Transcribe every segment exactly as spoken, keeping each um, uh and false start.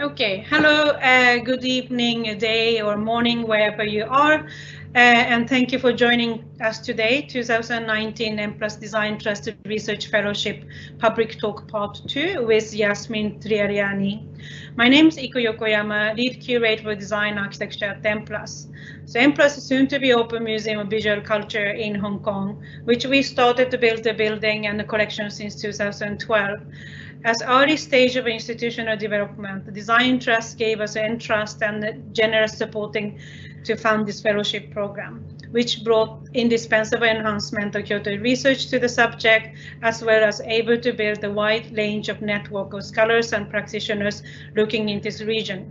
Okay, hello, uh, good evening, day or morning, wherever you are. Uh, and thank you for joining us today, twenty nineteen M plus Design Trust Research Fellowship Public Talk Part two with Yasmin Triariani. My name is Iko Yokoyama, Lead Curator for Design Architecture at M plus. So M plus is soon to be open Museum of Visual Culture in Hong Kong, which we started to build the building and the collection since two thousand twelve. As early stage of institutional development, the Design Trust gave us an trust and generous supporting to fund this fellowship program, which brought indispensable enhancement of Kyoto research to the subject, as well as able to build a wide range of network of scholars and practitioners looking in this region.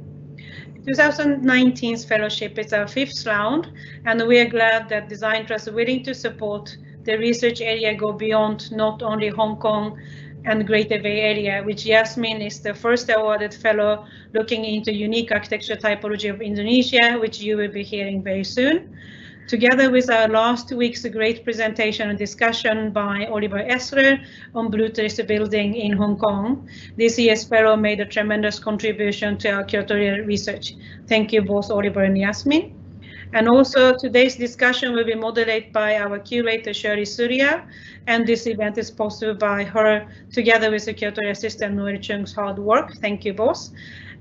twenty nineteen's fellowship is our fifth round, and we are glad that Design Trust is willing to support the research area go beyond not only Hong Kong and Greater Bay Area, which Yasmin is the first awarded fellow looking into unique architecture typology of Indonesia, which you will be hearing very soon. Together with our last week's great presentation and discussion by Oliver Esler on Blue Terrace Building in Hong Kong, this year's fellow made a tremendous contribution to our curatorial research. Thank you both, Oliver and Yasmin. And also today's discussion will be moderated by our curator Shirley Surya, and this event is possible by her together with the curatorial assistant Noel Chung's hard work. Thank you both.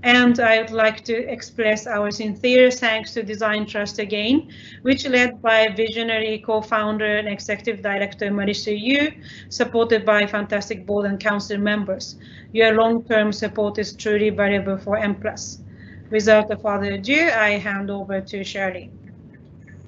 And I would like to express our sincere thanks to Design Trust again, which led by visionary co-founder and executive director Marissa Yu, supported by fantastic board and council members. Your long-term support is truly valuable for M plus. Without further ado, I hand over to Shirley.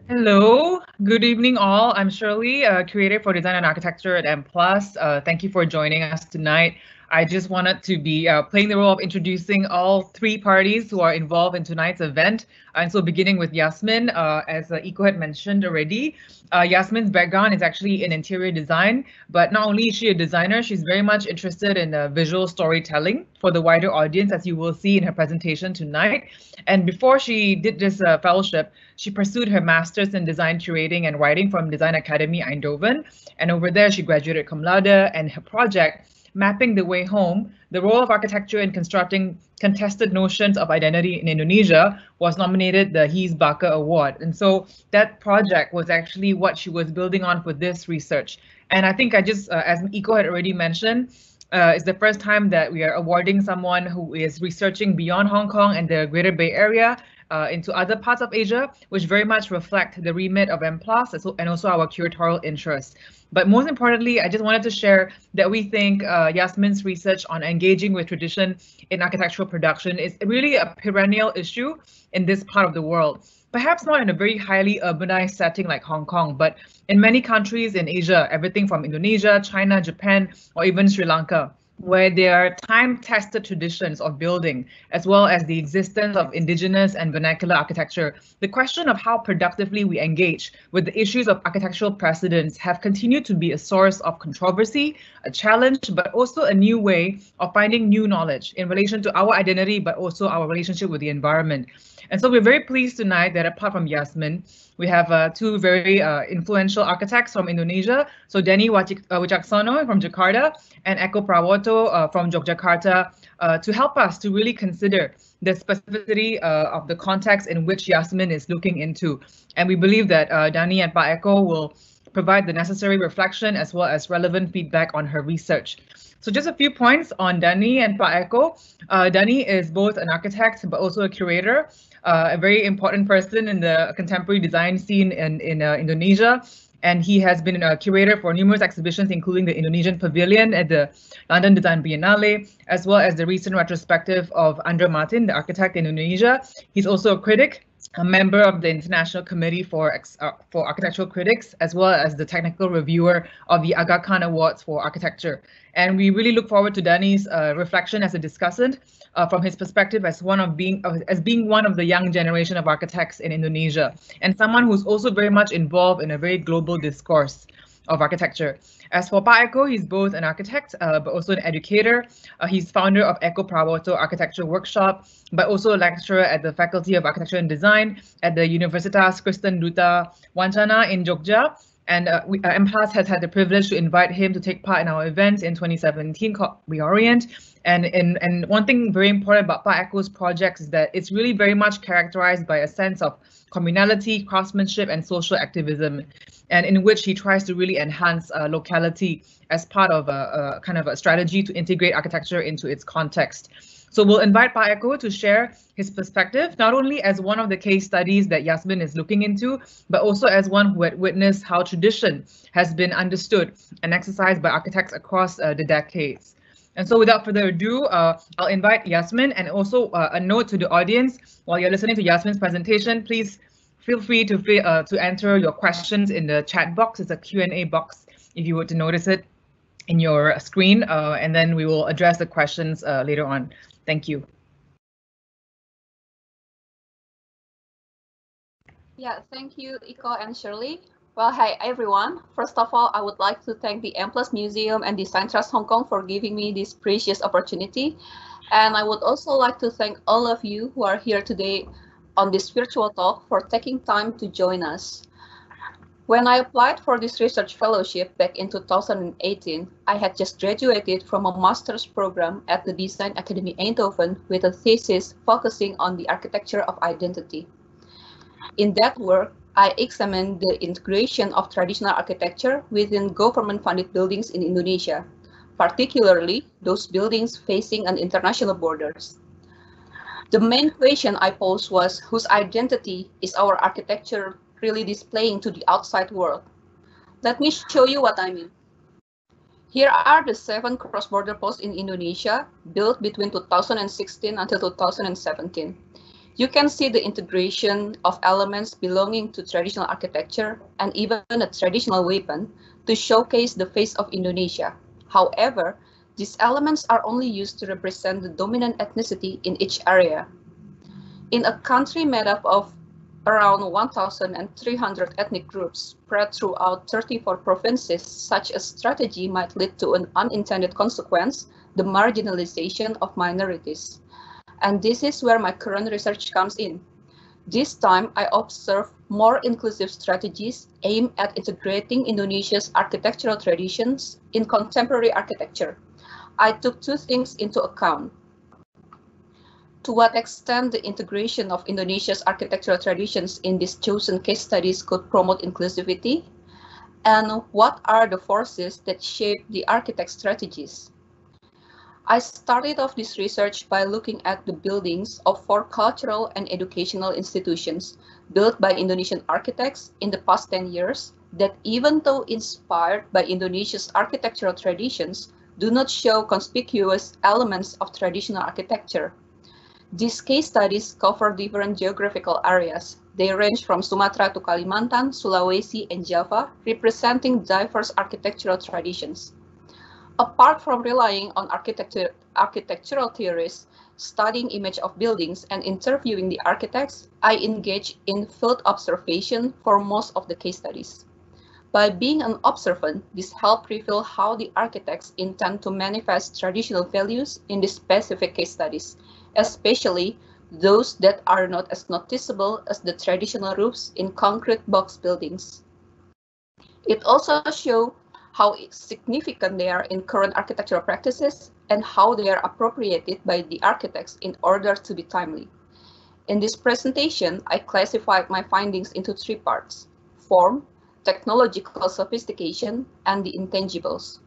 Hello, good evening all. I'm Shirley, uh, Curator for Design and Architecture at M plus. Uh, thank you for joining us tonight. I just wanted to be uh, playing the role of introducing all three parties who are involved in tonight's event. And so beginning with Yasmin, uh, as uh, Iko had mentioned already, uh, Yasmin's background is actually in interior design, but not only is she a designer, she's very much interested in uh, visual storytelling for the wider audience, as you will see in her presentation tonight. And before she did this uh, fellowship, she pursued her master's in design curating and writing from Design Academy Eindhoven. And over there, she graduated cum laude, and her project, Mapping the Way Home, the Role of Architecture in Constructing Contested Notions of Identity in Indonesia, was nominated the Hees Baker Award. And so that project was actually what she was building on for this research. And I think I just, uh, as Iko had already mentioned, uh, it's the first time that we are awarding someone who is researching beyond Hong Kong and the Greater Bay Area uh, into other parts of Asia, which very much reflect the remit of M plus and also our curatorial interests. But most importantly, I just wanted to share that we think uh, Yasmin's research on engaging with tradition in architectural production is really a perennial issue in this part of the world. Perhaps not in a very highly urbanized setting like Hong Kong, but in many countries in Asia, everything from Indonesia, China, Japan, or even Sri Lanka, where there are time-tested traditions of building, as well as the existence of indigenous and vernacular architecture, the question of how productively we engage with the issues of architectural precedents have continued to be a source of controversy, a challenge, but also a new way of finding new knowledge in relation to our identity, but also our relationship with the environment. And so we're very pleased tonight that apart from Yasmin, we have uh, two very uh, influential architects from Indonesia. So Danny Wicaksono from Jakarta and Iko Prawoto uh, from Yogyakarta uh, to help us to really consider the specificity uh, of the context in which Yasmin is looking into. And we believe that uh, Danny and Pak Iko will provide the necessary reflection as well as relevant feedback on her research. So just a few points on Danny and Pak Iko. Uh, Danny is both an architect but also a curator, uh, a very important person in the contemporary design scene in, in uh, Indonesia. And he has been a curator for numerous exhibitions, including the Indonesian Pavilion at the London Design Biennale, as well as the recent retrospective of Andra Matin, the architect in Indonesia. He's also a critic, a member of the International Committee for, uh, for Architectural Critics, as well as the technical reviewer of the Aga Khan Awards for Architecture. And we really look forward to Danny's uh, reflection as a discussant uh, from his perspective as one of being uh, as being one of the young generation of architects in Indonesia, and someone who's also very much involved in a very global discourse of architecture. As for Pak Iko, he's both an architect, uh, but also an educator. Uh, he's founder of Iko Prawoto Architecture Workshop, but also a lecturer at the Faculty of Architecture and Design at the Universitas Kristen Duta Wancana in Jogja, and uh, we, uh, M+ has had the privilege to invite him to take part in our event in twenty seventeen called Reorient. And, and, and one thing very important about Pak Eko's project is that it's really very much characterized by a sense of communality, craftsmanship, and social activism, and in which he tries to really enhance uh, locality as part of a, a kind of a strategy to integrate architecture into its context. So we'll invite Pak Eko to share his perspective, not only as one of the case studies that Yasmin is looking into, but also as one who had witnessed how tradition has been understood and exercised by architects across uh, the decades. And so without further ado, uh, I'll invite Yasmin, and also uh, a note to the audience, while you're listening to Yasmin's presentation, please feel free to, uh, to enter your questions in the chat box. It's a Q and A box, if you were to notice it in your screen, uh, and then we will address the questions uh, later on. Thank you. Yeah, thank you, Iko and Shirley. Well, hi everyone. First of all, I would like to thank the M+ Museum and Design Trust Hong Kong for giving me this precious opportunity. And I would also like to thank all of you who are here today on this virtual talk for taking time to join us. When I applied for this research fellowship back in two thousand eighteen, I had just graduated from a master's program at the Design Academy Eindhoven with a thesis focusing on the architecture of identity. In that work, I examined the integration of traditional architecture within government-funded buildings in Indonesia, particularly those buildings facing an international borders. The main question I posed was, whose identity is our architecture really displaying to the outside world? Let me show you what I mean. Here are the seven cross-border posts in Indonesia built between two thousand sixteen until two thousand seventeen. You can see the integration of elements belonging to traditional architecture and even a traditional weapon to showcase the face of Indonesia. However, these elements are only used to represent the dominant ethnicity in each area. In a country made up of around one thousand three hundred ethnic groups spread throughout thirty-four provinces, such a strategy might lead to an unintended consequence, the marginalization of minorities. And this is where my current research comes in. This time, I observe more inclusive strategies aimed at integrating Indonesia's architectural traditions in contemporary architecture. I took two things into account. To what extent the integration of Indonesia's architectural traditions in these chosen case studies could promote inclusivity, and what are the forces that shape the architect's strategies. I started off this research by looking at the buildings of four cultural and educational institutions built by Indonesian architects in the past ten years that, even though inspired by Indonesia's architectural traditions, do not show conspicuous elements of traditional architecture. These case studies cover different geographical areas. They range from Sumatra to Kalimantan, Sulawesi, and Java, representing diverse architectural traditions. Apart from relying on architecture, architectural theories, studying image of buildings, and interviewing the architects, I engage in field observation for most of the case studies. By being an observant, this helps reveal how the architects intend to manifest traditional values in the specific case studies, especially those that are not as noticeable as the traditional roofs in concrete box buildings. It also shows how significant they are in current architectural practices and how they are appropriated by the architects in order to be timely. In this presentation, I classified my findings into three parts: form, technological sophistication, and the intangibles.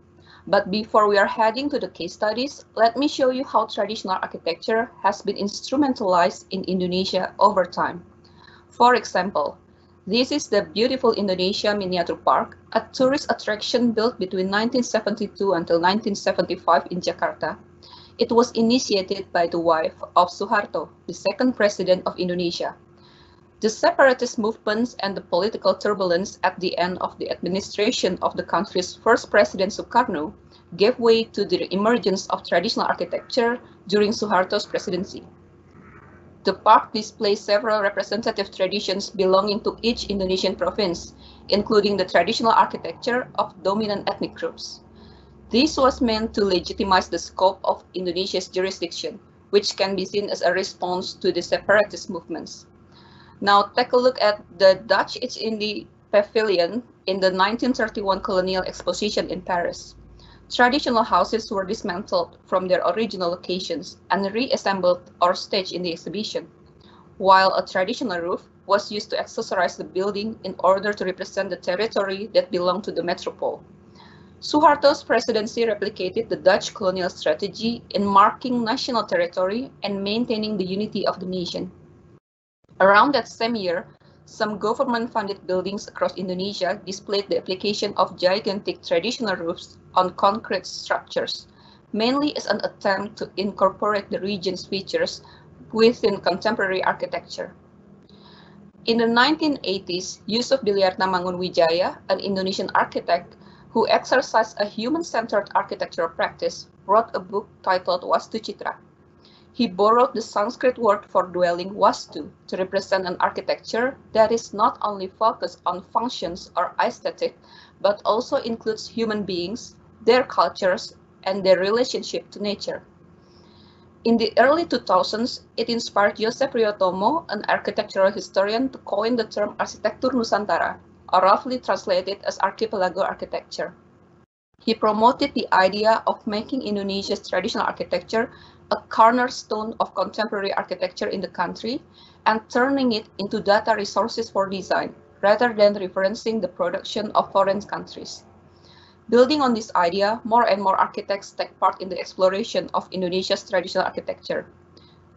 But before we are heading to the case studies, let me show you how traditional architecture has been instrumentalized in Indonesia over time. For example, this is the beautiful Indonesia Miniature Park, a tourist attraction built between nineteen seventy-two until nineteen seventy-five in Jakarta. It was initiated by the wife of Suharto, the second president of Indonesia. The separatist movements and the political turbulence at the end of the administration of the country's first president, Sukarno, gave way to the emergence of traditional architecture during Suharto's presidency. The park displays several representative traditions belonging to each Indonesian province, including the traditional architecture of dominant ethnic groups. This was meant to legitimize the scope of Indonesia's jurisdiction, which can be seen as a response to the separatist movements. Now take a look at the Dutch East India Pavilion in the nineteen thirty-one Colonial Exposition in Paris. Traditional houses were dismantled from their original locations and reassembled or staged in the exhibition, while a traditional roof was used to accessorize the building in order to represent the territory that belonged to the metropole. Suharto's presidency replicated the Dutch colonial strategy in marking national territory and maintaining the unity of the nation. Around that same year, some government-funded buildings across Indonesia displayed the application of gigantic traditional roofs on concrete structures, mainly as an attempt to incorporate the region's features within contemporary architecture. In the nineteen eighties, Yusuf Bilyarna Mangunwijaya, an Indonesian architect who exercised a human-centered architectural practice, wrote a book titled Wastu Citra. He borrowed the Sanskrit word for dwelling, Vastu, to represent an architecture that is not only focused on functions or aesthetic, but also includes human beings, their cultures, and their relationship to nature. In the early two thousands, it inspired Joseph Riotomo, an architectural historian, to coin the term Arsitektur Nusantara, or roughly translated as archipelago architecture. He promoted the idea of making Indonesia's traditional architecture a cornerstone of contemporary architecture in the country and turning it into data resources for design, rather than referencing the production of foreign countries. Building on this idea, more and more architects take part in the exploration of Indonesia's traditional architecture.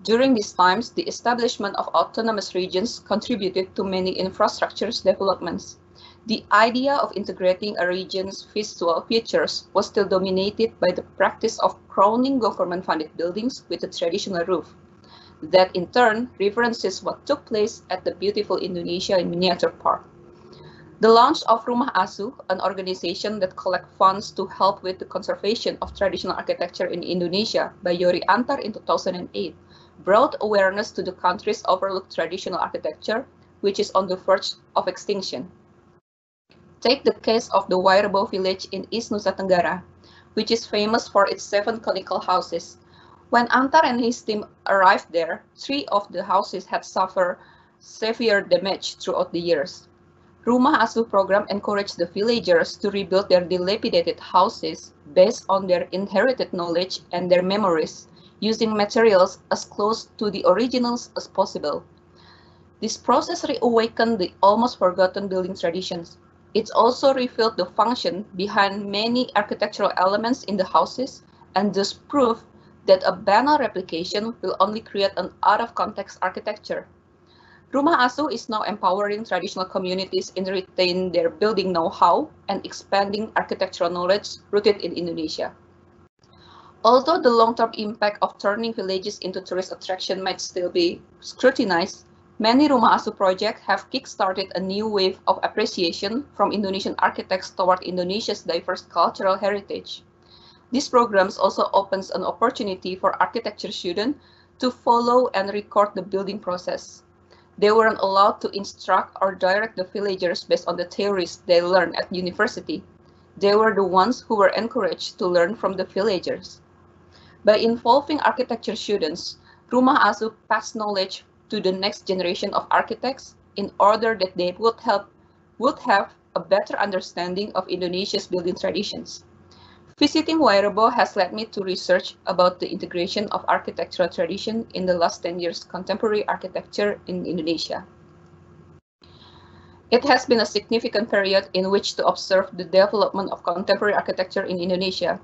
During these times, the establishment of autonomous regions contributed to many infrastructure developments. The idea of integrating a region's visual features was still dominated by the practice of crowning government-funded buildings with a traditional roof. That, in turn, references what took place at the beautiful Indonesia in Miniature Park. The launch of Rumah Asuh, an organization that collects funds to help with the conservation of traditional architecture in Indonesia by Yori Antar in two thousand eight, brought awareness to the country's overlooked traditional architecture, which is on the verge of extinction. Take the case of the Wae Rebo village in East Nusa Tenggara, which is famous for its seven conical houses. When Antar and his team arrived there, three of the houses had suffered severe damage throughout the years. Rumah Asuh program encouraged the villagers to rebuild their dilapidated houses based on their inherited knowledge and their memories, using materials as close to the originals as possible. This process reawakened the almost forgotten building traditions. It also revealed the function behind many architectural elements in the houses, and thus proved that a banal replication will only create an out-of-context architecture. Rumah Asuh is now empowering traditional communities in retaining their building know-how and expanding architectural knowledge rooted in Indonesia. Although the long-term impact of turning villages into tourist attraction might still be scrutinized, many Rumah Asuh projects have kick-started a new wave of appreciation from Indonesian architects toward Indonesia's diverse cultural heritage. These programs also opens an opportunity for architecture students to follow and record the building process. They weren't allowed to instruct or direct the villagers based on the theories they learned at university. They were the ones who were encouraged to learn from the villagers. By involving architecture students, Rumah Asuh passed knowledge to the next generation of architects in order that they would help would have a better understanding of Indonesia's building traditions. Visiting Wae Rebo has led me to research about the integration of architectural tradition in the last ten years contemporary architecture in Indonesia. It has been a significant period in which to observe the development of contemporary architecture in Indonesia.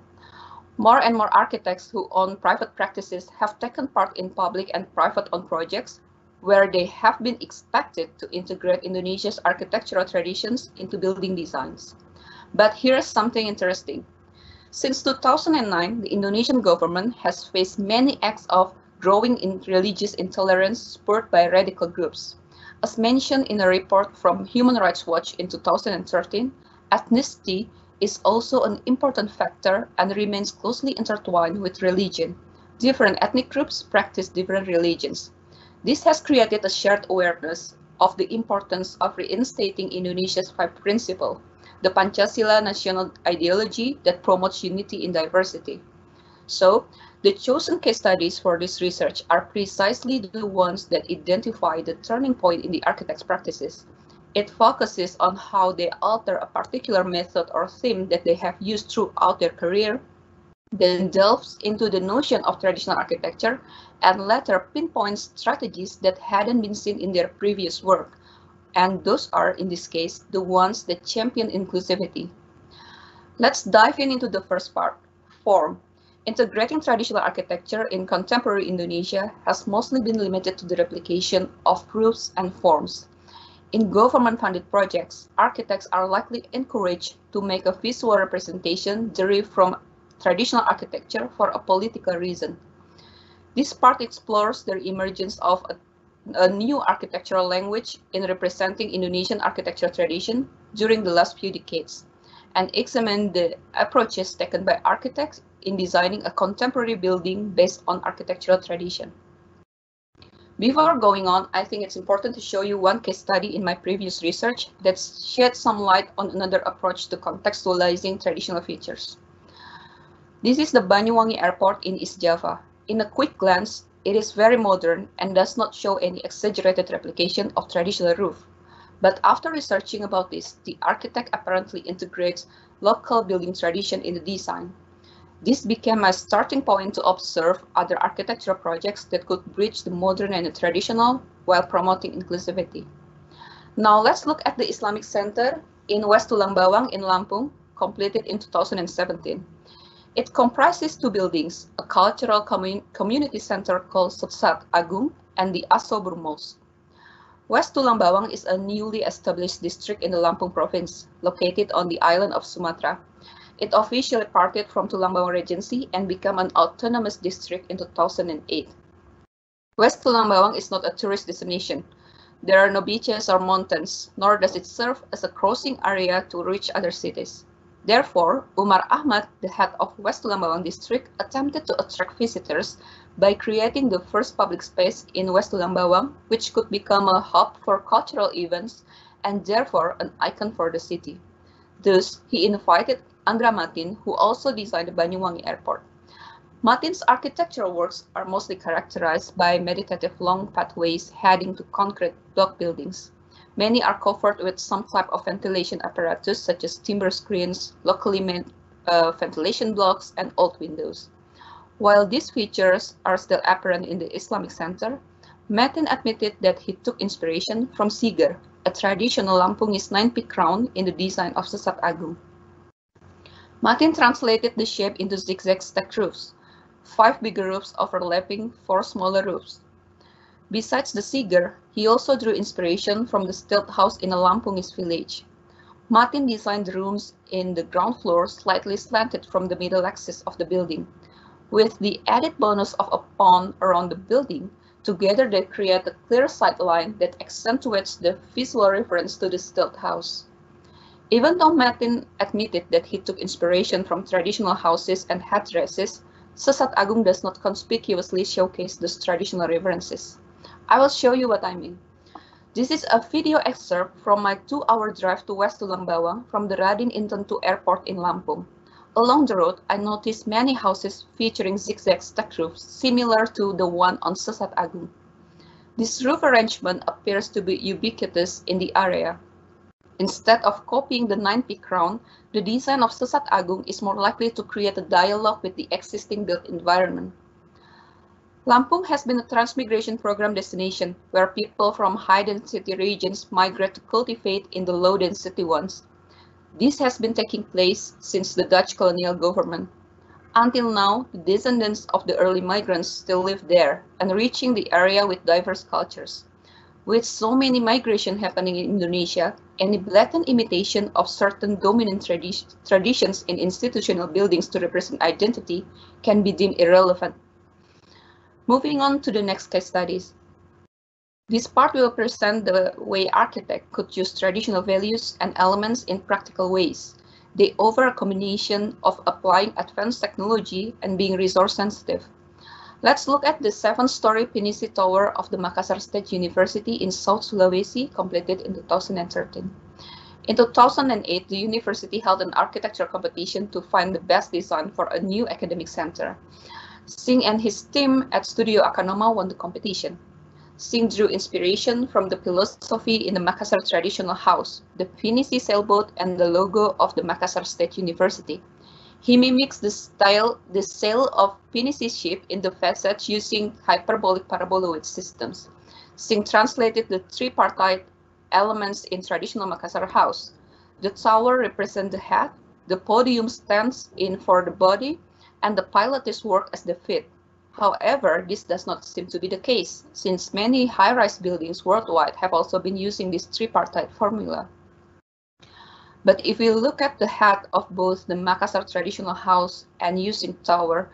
More and more architects who own private practices have taken part in public and private-owned projects where they have been expected to integrate Indonesia's architectural traditions into building designs. But here's something interesting. Since two thousand nine, the Indonesian government has faced many acts of growing in religious intolerance spurred by radical groups. As mentioned in a report from Human Rights Watch in two thousand thirteen, ethnicity is also an important factor and remains closely intertwined with religion. Different ethnic groups practice different religions. This has created a shared awareness of the importance of reinstating Indonesia's five principles, the Pancasila national ideology that promotes unity in diversity. So, the chosen case studies for this research are precisely the ones that identify the turning point in the architect's practices, It focuses on how they alter a particular method or theme that they have used throughout their career, then delves into the notion of traditional architecture, and later pinpoints strategies that hadn't been seen in their previous work. And those are, in this case, the ones that champion inclusivity. Let's dive in into the first part, form. Integrating traditional architecture in contemporary Indonesia has mostly been limited to the replication of roofs and forms. In government-funded projects, architects are likely encouraged to make a visual representation derived from traditional architecture for a political reason. This part explores the emergence of a, a new architectural language in representing Indonesian architectural tradition during the last few decades, and examines the approaches taken by architects in designing a contemporary building based on architectural tradition. Before going on, I think it's important to show you one case study in my previous research that shed some light on another approach to contextualizing traditional features. This is the Banyuwangi Airport in East Java. In a quick glance, it is very modern and does not show any exaggerated replication of traditional roof. But after researching about this, the architect apparently integrates local building tradition in the design. This became my starting point to observe other architectural projects that could bridge the modern and the traditional while promoting inclusivity. Now let's look at the Islamic Center in West Tulang Bawang in Lampung, completed in two thousand seventeen. It comprises two buildings, a cultural commun community center called Sesat Agung and the Asobur Mosque. West Tulang Bawang is a newly established district in the Lampung province, located on the island of Sumatra. It officially parted from Tulang Bawang Regency and became an autonomous district in two thousand eight. West Tulang Bawang is not a tourist destination. There are no beaches or mountains, nor does it serve as a crossing area to reach other cities. Therefore, Umar Ahmad, the head of West Tulang Bawang district, attempted to attract visitors by creating the first public space in West Tulang Bawang, which could become a hub for cultural events and therefore an icon for the city. Thus, he invited Andra Matin, who also designed the Banyuwangi Airport. Matin's architectural works are mostly characterized by meditative long pathways heading to concrete block buildings. Many are covered with some type of ventilation apparatus, such as timber screens, locally made uh, ventilation blocks, and old windows. While these features are still apparent in the Islamic Center, Matin admitted that he took inspiration from Siger, a traditional Lampungis nine-peak crown in the design of Sesat Agung. Matin translated the shape into zigzag stacked roofs, five bigger roofs overlapping four smaller roofs. Besides the Siger, he also drew inspiration from the stilt house in a Lampungis village. Matin designed rooms in the ground floor slightly slanted from the middle axis of the building, with the added bonus of a pond around the building. Together they create a clear sightline that accentuates the visual reference to the stilt house. Even though Matin admitted that he took inspiration from traditional houses and headdresses, Sesat Agung does not conspicuously showcase those traditional references. I will show you what I mean. This is a video excerpt from my two-hour drive to West Tulang Bawang from the Radin Intan two Airport in Lampung. Along the road, I noticed many houses featuring zigzag stacked roofs similar to the one on Sesat Agung. This roof arrangement appears to be ubiquitous in the area. Instead of copying the nine-peak crown, the design of Sesat Agung is more likely to create a dialogue with the existing built environment. Lampung has been a transmigration program destination where people from high-density regions migrate to cultivate in the low-density ones. This has been taking place since the Dutch colonial government. Until now, the descendants of the early migrants still live there and reaching the area with diverse cultures. With so many migration happening in Indonesia, any blatant imitation of certain dominant tradi traditions in institutional buildings to represent identity can be deemed irrelevant. Moving on to the next case studies. This part will present the way architects could use traditional values and elements in practical ways. They offer a combination of applying advanced technology and being resource sensitive. Let's look at the seven-story Pinisi Tower of the Makassar State University in South Sulawesi, completed in two thousand thirteen. In two thousand eight, the university held an architecture competition to find the best design for a new academic center. Singh and his team at Studio Akanoma won the competition. Singh drew inspiration from the philosophy in the Makassar traditional house, the Pinisi sailboat, and the logo of the Makassar State University. He mimics the style, the sail of Pinisi ship in the facets using hyperbolic paraboloid systems. Singh translated the tripartite elements in traditional Makassar house. The tower represents the head, the podium stands in for the body, and the pilates work as the feet. However, this does not seem to be the case, since many high-rise buildings worldwide have also been using this tripartite formula. But if we look at the head of both the Makassar traditional house and using tower,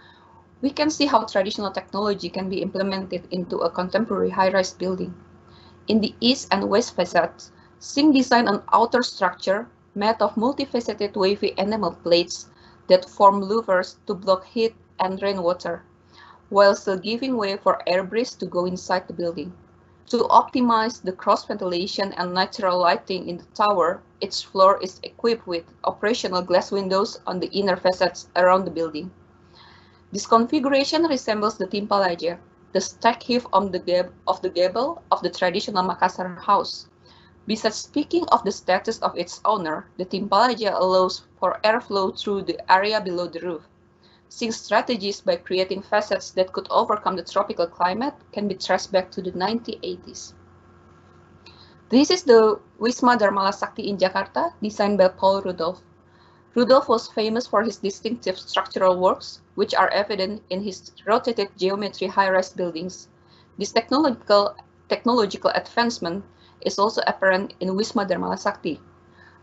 we can see how traditional technology can be implemented into a contemporary high-rise building. In the east and west facades, Singh designed an outer structure made of multifaceted wavy enamel plates that form louvers to block heat and rainwater, while still giving way for air breeze to go inside the building. To optimize the cross ventilation and natural lighting in the tower, each floor is equipped with operational glass windows on the inner facades around the building. This configuration resembles the timpalaja, the stack heave on the of the gable of the traditional Makassar house. Besides speaking of the status of its owner, the timpalaja allows for airflow through the area below the roof. Since strategies by creating facades that could overcome the tropical climate can be traced back to the nineteen eighties. This is the Wisma Dharmala Sakti in Jakarta, designed by Paul Rudolph. Rudolph was famous for his distinctive structural works, which are evident in his rotated geometry high-rise buildings. This technological, technological advancement is also apparent in Wisma Dharmala Sakti.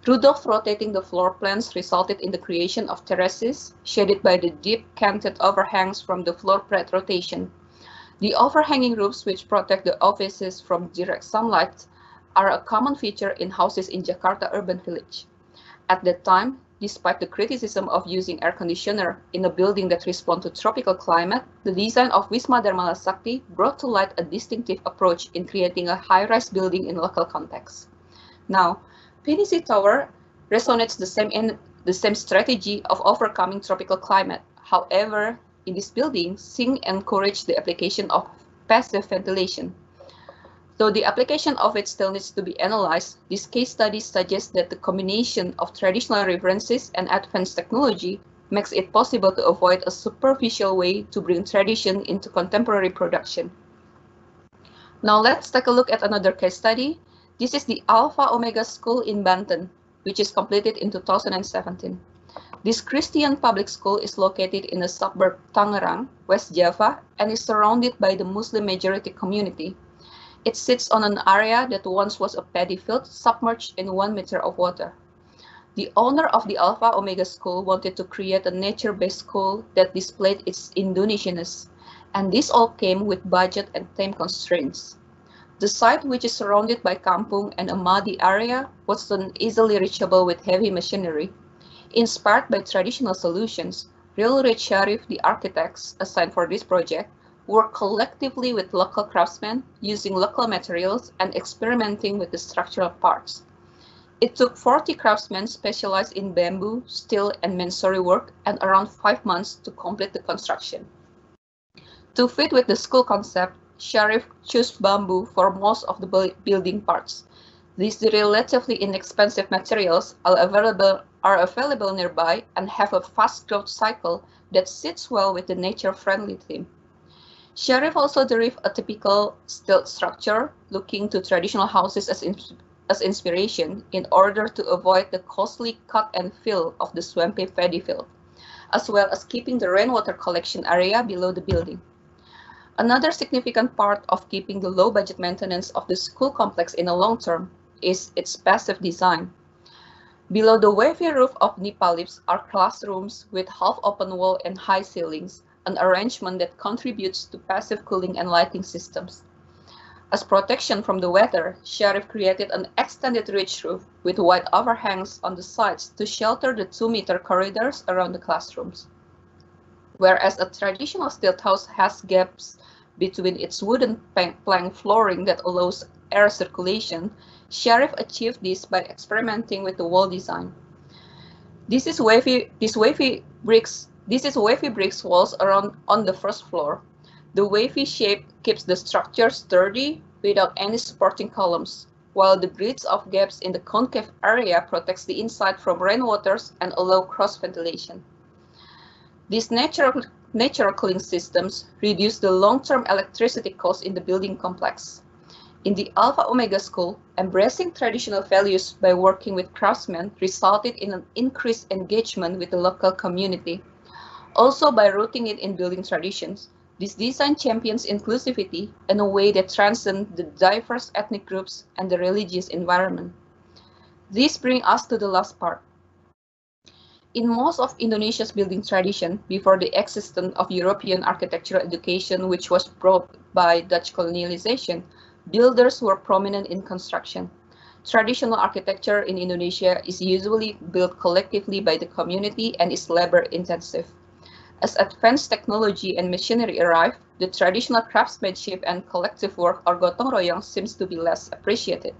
Rudolph rotating the floor plans resulted in the creation of terraces shaded by the deep canted overhangs from the floor plate rotation. The overhanging roofs, which protect the offices from direct sunlight, are a common feature in houses in Jakarta urban village. At that time, despite the criticism of using air conditioner in a building that responds to tropical climate, the design of Wisma Dharmala Sakti brought to light a distinctive approach in creating a high-rise building in local context. Now, Pinisi Tower resonates the same in, the same strategy of overcoming tropical climate. However, in this building, Singh encouraged the application of passive ventilation. Though the application of it still needs to be analyzed, this case study suggests that the combination of traditional references and advanced technology makes it possible to avoid a superficial way to bring tradition into contemporary production. Now let's take a look at another case study. This is the Alpha Omega School in Banten, which is completed in two thousand seventeen. This Christian public school is located in the suburb Tangerang, West Java, and is surrounded by the Muslim majority community. It sits on an area that once was a paddy field submerged in one meter of water. The owner of the Alpha Omega School wanted to create a nature-based school that displayed its Indonesianness, and this all came with budget and time constraints. The site, which is surrounded by kampung and a muddy area, was easily reachable with heavy machinery. Inspired by traditional solutions, Ril Rit Sherif, the architects assigned for this project, worked collectively with local craftsmen, using local materials and experimenting with the structural parts. It took forty craftsmen specialized in bamboo, steel, and mansori work, and around five months to complete the construction. To fit with the school concept, Sherif chose bamboo for most of the building parts. These relatively inexpensive materials are available, are available nearby and have a fast growth cycle that sits well with the nature-friendly theme. Sherif also derived a typical steel structure, looking to traditional houses as, in, as inspiration in order to avoid the costly cut and fill of the swampy paddy field, as well as keeping the rainwater collection area below the building. Another significant part of keeping the low-budget maintenance of the school complex in the long term is its passive design. Below the wavy roof of Nipalips are classrooms with half-open wall and high ceilings, an arrangement that contributes to passive cooling and lighting systems. As protection from the weather, Sherif created an extended ridge roof with wide overhangs on the sides to shelter the two-meter corridors around the classrooms. Whereas a traditional steel house has gaps between its wooden plank flooring that allows air circulation, Sherif achieved this by experimenting with the wall design. This is wavy, this wavy bricks, this is wavy bricks walls around on the first floor. The wavy shape keeps the structure sturdy without any supporting columns, while the bridge of gaps in the concave area protects the inside from rainwaters and allow cross-ventilation. These natural, natural cooling systems reduce the long-term electricity costs in the building complex. In the Alpha Omega School, embracing traditional values by working with craftsmen resulted in an increased engagement with the local community. Also, by rooting it in building traditions, this design champions inclusivity in a way that transcends the diverse ethnic groups and the religious environment. This brings us to the last part. In most of Indonesia's building tradition, before the existence of European architectural education, which was brought by Dutch colonization, builders were prominent in construction. Traditional architecture in Indonesia is usually built collectively by the community and is labor-intensive. As advanced technology and machinery arrive, the traditional craftsmanship and collective work or gotong royong seems to be less appreciated.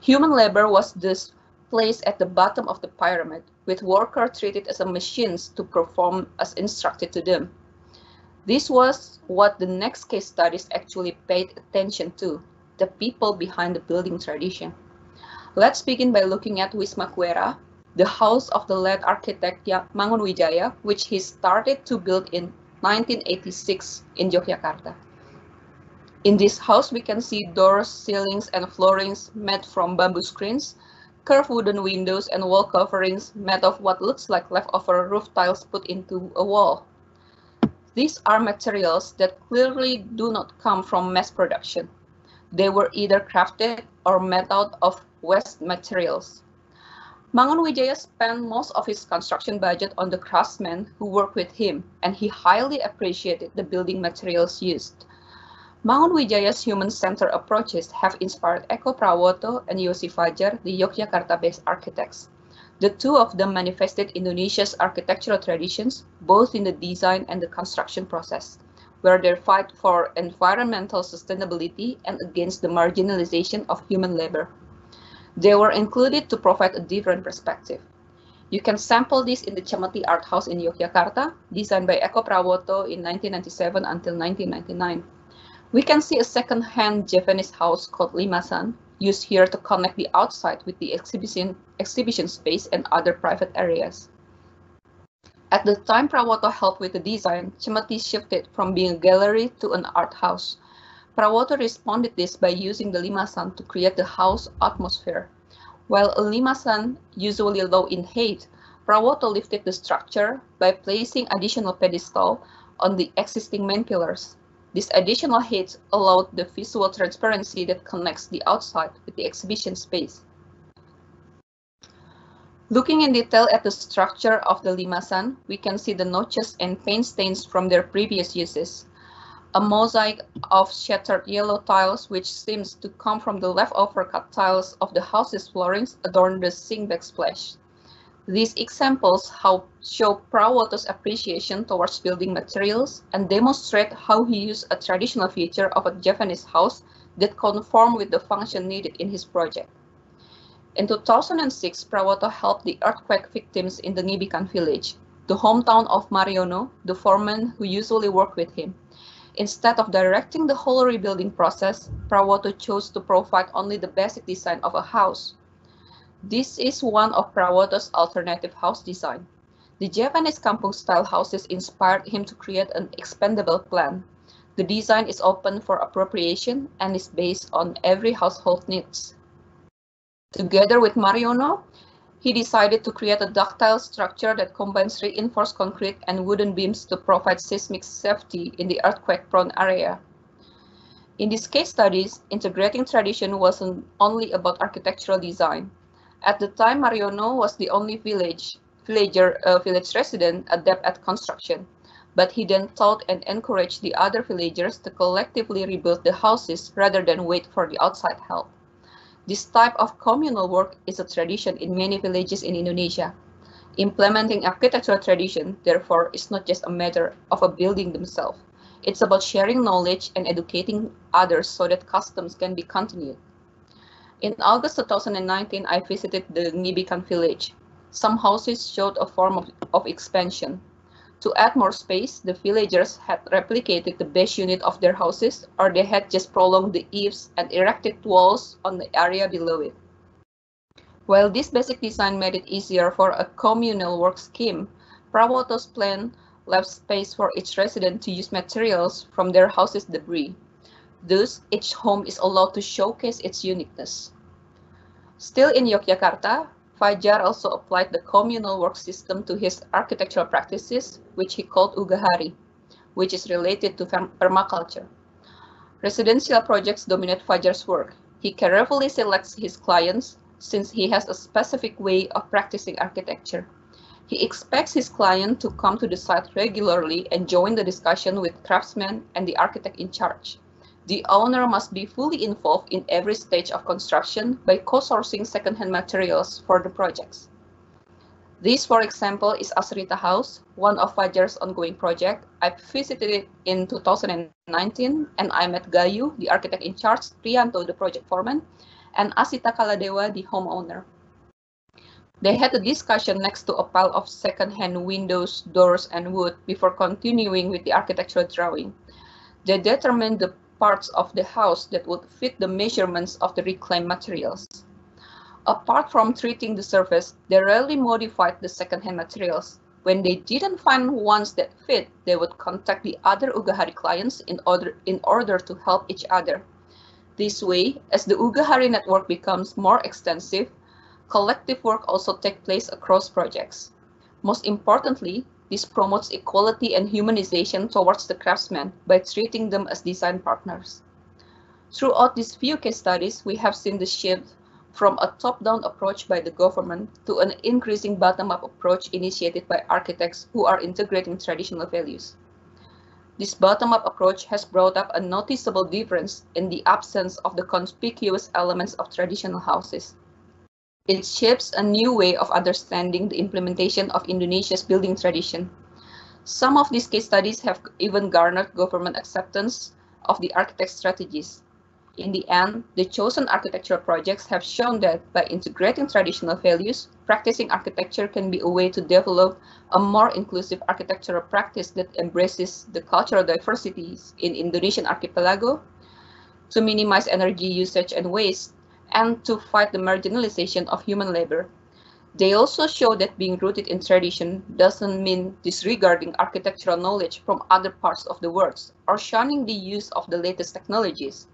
Human labor was thus placed at the bottom of the pyramid, with workers treated as machines to perform as instructed to them. This was what the next case studies actually paid attention to, the people behind the building tradition. Let's begin by looking at Wisma Kuera, the house of the late architect Mangunwijaya, which he started to build in nineteen eighty-six in Yogyakarta. In this house, we can see doors, ceilings, and floorings made from bamboo screens, curved wooden windows, and wall coverings made of what looks like leftover roof tiles put into a wall. These are materials that clearly do not come from mass production. They were either crafted or made out of waste materials. Mangunwijaya spent most of his construction budget on the craftsmen who worked with him, and he highly appreciated the building materials used. Mangunwijaya's human-centered approaches have inspired Iko Prawoto and Yosef Fajar, the Yogyakarta-based architects. The two of them manifested Indonesia's architectural traditions, both in the design and the construction process, where they fight for environmental sustainability and against the marginalization of human labor. They were included to provide a different perspective. You can sample this in the Chamati Art House in Yogyakarta, designed by Iko Prawoto in nineteen ninety-seven until nineteen ninety-nine. We can see a second-hand Japanese house called Limasan, used here to connect the outside with the exhibition, exhibition space and other private areas. At the time Prawoto helped with the design, Chamati shifted from being a gallery to an art house. Prawoto responded this by using the limasan to create the house atmosphere. While a limasan usually low in height, Prawoto lifted the structure by placing additional pedestal on the existing main pillars. This additional height allowed the visual transparency that connects the outside with the exhibition space. Looking in detail at the structure of the limasan, we can see the notches and paint stains from their previous uses. A mosaic of shattered yellow tiles, which seems to come from the leftover cut tiles of the house's floorings, adorn the Singh backsplash. These examples how show Prawoto's appreciation towards building materials and demonstrate how he used a traditional feature of a Japanese house that conformed with the function needed in his project. In two thousand six, Prawoto helped the earthquake victims in the Ngibikan village, the hometown of Mariono, the foreman who usually worked with him. Instead of directing the whole rebuilding process, Prawoto chose to provide only the basic design of a house. This is one of Prawoto's alternative house design. The Japanese kampung-style houses inspired him to create an expandable plan. The design is open for appropriation and is based on every household needs. Together with Mariono, he decided to create a ductile structure that combines reinforced concrete and wooden beams to provide seismic safety in the earthquake-prone area. In these case studies, integrating tradition wasn't only about architectural design. At the time, Mariono was the only village, villager, uh, village resident adept at construction, but he then taught and encouraged the other villagers to collectively rebuild the houses rather than wait for the outside help. This type of communal work is a tradition in many villages in Indonesia. Implementing architectural tradition, therefore, is not just a matter of a building themselves. It's about sharing knowledge and educating others so that customs can be continued. In August two thousand nineteen, I visited the Ngibikan village. Some houses showed a form of, of expansion. To add more space, the villagers had replicated the base unit of their houses, or they had just prolonged the eaves and erected walls on the area below it. While this basic design made it easier for a communal work scheme, Prawoto's plan left space for each resident to use materials from their house's debris. Thus, each home is allowed to showcase its uniqueness. Still in Yogyakarta, Fajar also applied the communal work system to his architectural practices, which he called Ugahari, which is related to permaculture. Residential projects dominate Fajar's work. He carefully selects his clients since he has a specific way of practicing architecture. He expects his client to come to the site regularly and join the discussion with craftsmen and the architect in charge. The owner must be fully involved in every stage of construction by co-sourcing second-hand materials for the projects. This, for example, is Asrita House, one of Fajar's ongoing projects. I visited it in two thousand nineteen, and I met Gayu, the architect in charge, Prianto, the project foreman, and Asita Kaladewa, the homeowner. They had a discussion next to a pile of second-hand windows, doors, and wood before continuing with the architectural drawing. They determined the parts of the house that would fit the measurements of the reclaimed materials. Apart from treating the surface, they rarely modified the second-hand materials. When they didn't find ones that fit, they would contact the other Ugahari clients in order, in order to help each other. This way, as the Ugahari network becomes more extensive, collective work also takes place across projects. Most importantly, this promotes equality and humanization towards the craftsmen by treating them as design partners. Throughout these few case studies, we have seen the shift from a top-down approach by the government to an increasing bottom-up approach initiated by architects who are integrating traditional values. This bottom-up approach has brought up a noticeable difference in the absence of the conspicuous elements of traditional houses. It shapes a new way of understanding the implementation of Indonesia's building tradition. Some of these case studies have even garnered government acceptance of the architect's strategies. In the end, the chosen architectural projects have shown that by integrating traditional values, practicing architecture can be a way to develop a more inclusive architectural practice that embraces the cultural diversities in Indonesian archipelago, to minimize energy usage and waste, and to fight the marginalization of human labor. They also show that being rooted in tradition doesn't mean disregarding architectural knowledge from other parts of the world or shunning the use of the latest technologies.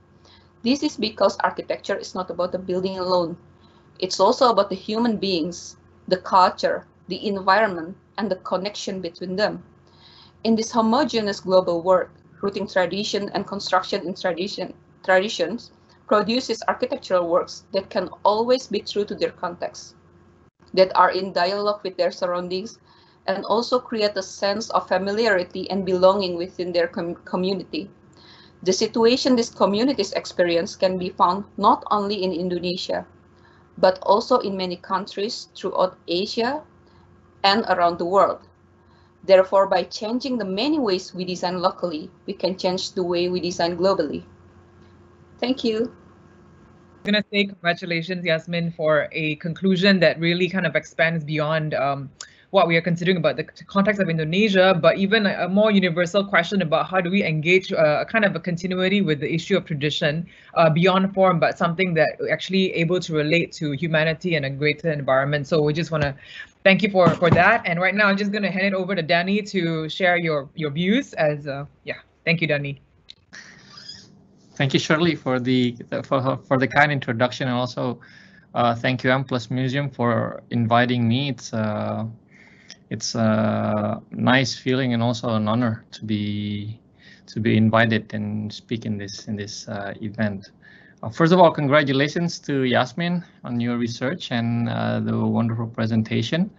This is because architecture is not about the building alone. It's also about the human beings, the culture, the environment, and the connection between them. In this homogeneous global world, rooting tradition and construction in tradition, traditions produces architectural works that can always be true to their context, that are in dialogue with their surroundings, and also create a sense of familiarity and belonging within their com community. The situation these communities experience can be found not only in Indonesia, but also in many countries throughout Asia and around the world. Therefore, by changing the many ways we design locally, we can change the way we design globally. Thank you. I'm going to say congratulations, Yasmin, for a conclusion that really kind of expands beyond um, what we are considering about the context of Indonesia, but even a more universal question about how do we engage uh, kind of a continuity with the issue of tradition uh, beyond form, but something that actually able to relate to humanity and a greater environment. So we just want to thank you for, for that. And right now, I'm just going to hand it over to Danny to share your, your views as, uh, yeah, thank you, Danny. Thank you, Shirley, for the for, for the kind introduction, and also uh, thank you M plus Museum for inviting me. It's uh, it's a nice feeling and also an honor to be to be invited and speak in this in this uh, event. Uh, first of all, congratulations to Yasmin on your research and uh, the wonderful presentation.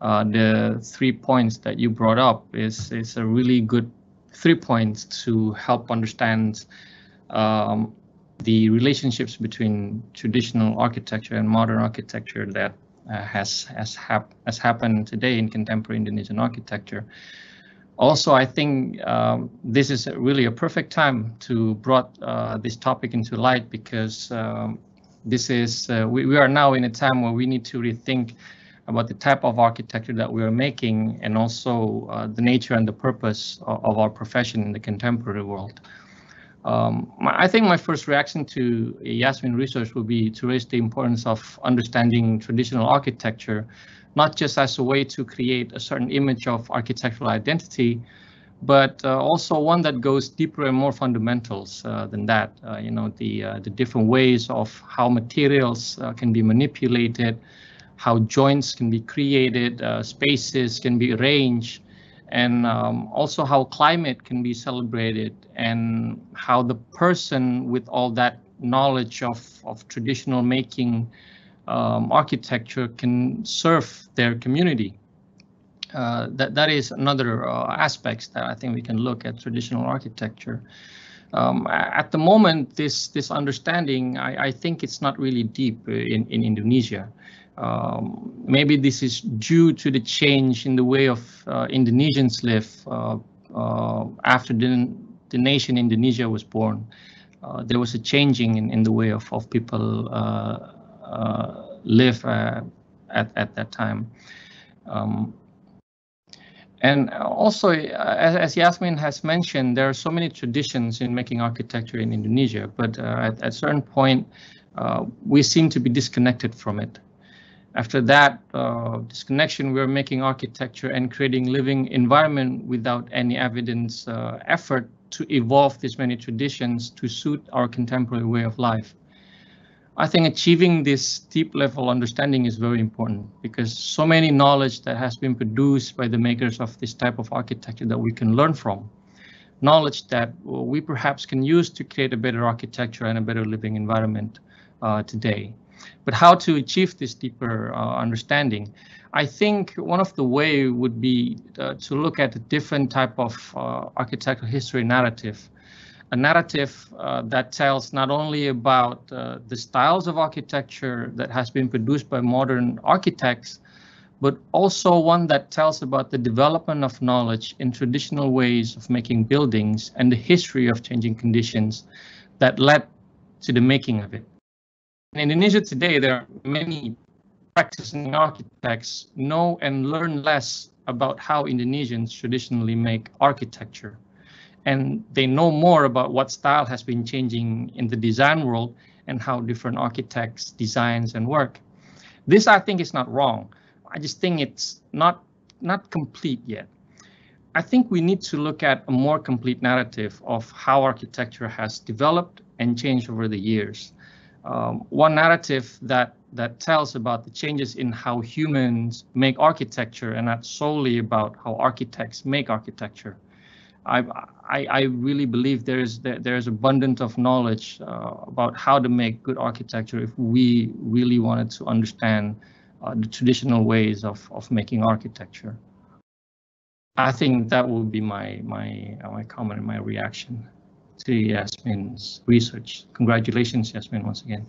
Uh, the three points that you brought up is is a really good three points to help understand Um, the relationships between traditional architecture and modern architecture that uh, has has, hap has happened today in contemporary Indonesian architecture. Also, I think um, this is really a perfect time to brought uh, this topic into light, because um, this is uh, we, we are now in a time where we need to rethink about the type of architecture that we are making, and also uh, the nature and the purpose of, of our profession in the contemporary world. Um, my, I think my first reaction to Yasmin research would be to raise the importance of understanding traditional architecture, not just as a way to create a certain image of architectural identity, but uh, also one that goes deeper and more fundamentals uh, than that. Uh, you know, the, uh, the different ways of how materials uh, can be manipulated, how joints can be created, uh, spaces can be arranged, and um, also how climate can be celebrated, and how the person with all that knowledge of, of traditional making um, architecture can serve their community. Uh, that, that is another uh, aspects that I think we can look at traditional architecture. Um, at the moment, this, this understanding, I, I think it's not really deep in, in Indonesia. Um, maybe this is due to the change in the way of uh, Indonesians live uh, uh, after the, the nation Indonesia was born. Uh, there was a changing in, in the way of, of people uh, uh, live uh, at, at that time. Um, And also, as, as Yasmin has mentioned, there are so many traditions in making architecture in Indonesia, but uh, at a certain point, uh, we seem to be disconnected from it. After that uh, disconnection, we're making architecture and creating living environment without any evidence uh, effort to evolve these many traditions to suit our contemporary way of life. I think achieving this deep level understanding is very important, because so many knowledge that has been produced by the makers of this type of architecture that we can learn from. Knowledge that we perhaps can use to create a better architecture and a better living environment uh, today. But how to achieve this deeper uh, understanding? I think one of the way would be uh, to look at a different type of uh, architectural history narrative. A narrative uh, that tells not only about uh, the styles of architecture that has been produced by modern architects, but also one that tells about the development of knowledge in traditional ways of making buildings and the history of changing conditions that led to the making of it. In Indonesia today, there are many practicing architects who know and learn less about how Indonesians traditionally make architecture. And they know more about what style has been changing in the design world and how different architects designs and work. This, I think, is not wrong. I just think it's not, not complete yet. I think we need to look at a more complete narrative of how architecture has developed and changed over the years. Um, one narrative that, that tells about the changes in how humans make architecture and not solely about how architects make architecture. I, I, I really believe there is there, there is abundance of knowledge uh, about how to make good architecture if we really wanted to understand uh, the traditional ways of, of making architecture. I think that would be my, my, uh, my comment and my reaction to Yasmin's research. Congratulations, Yasmin, once again.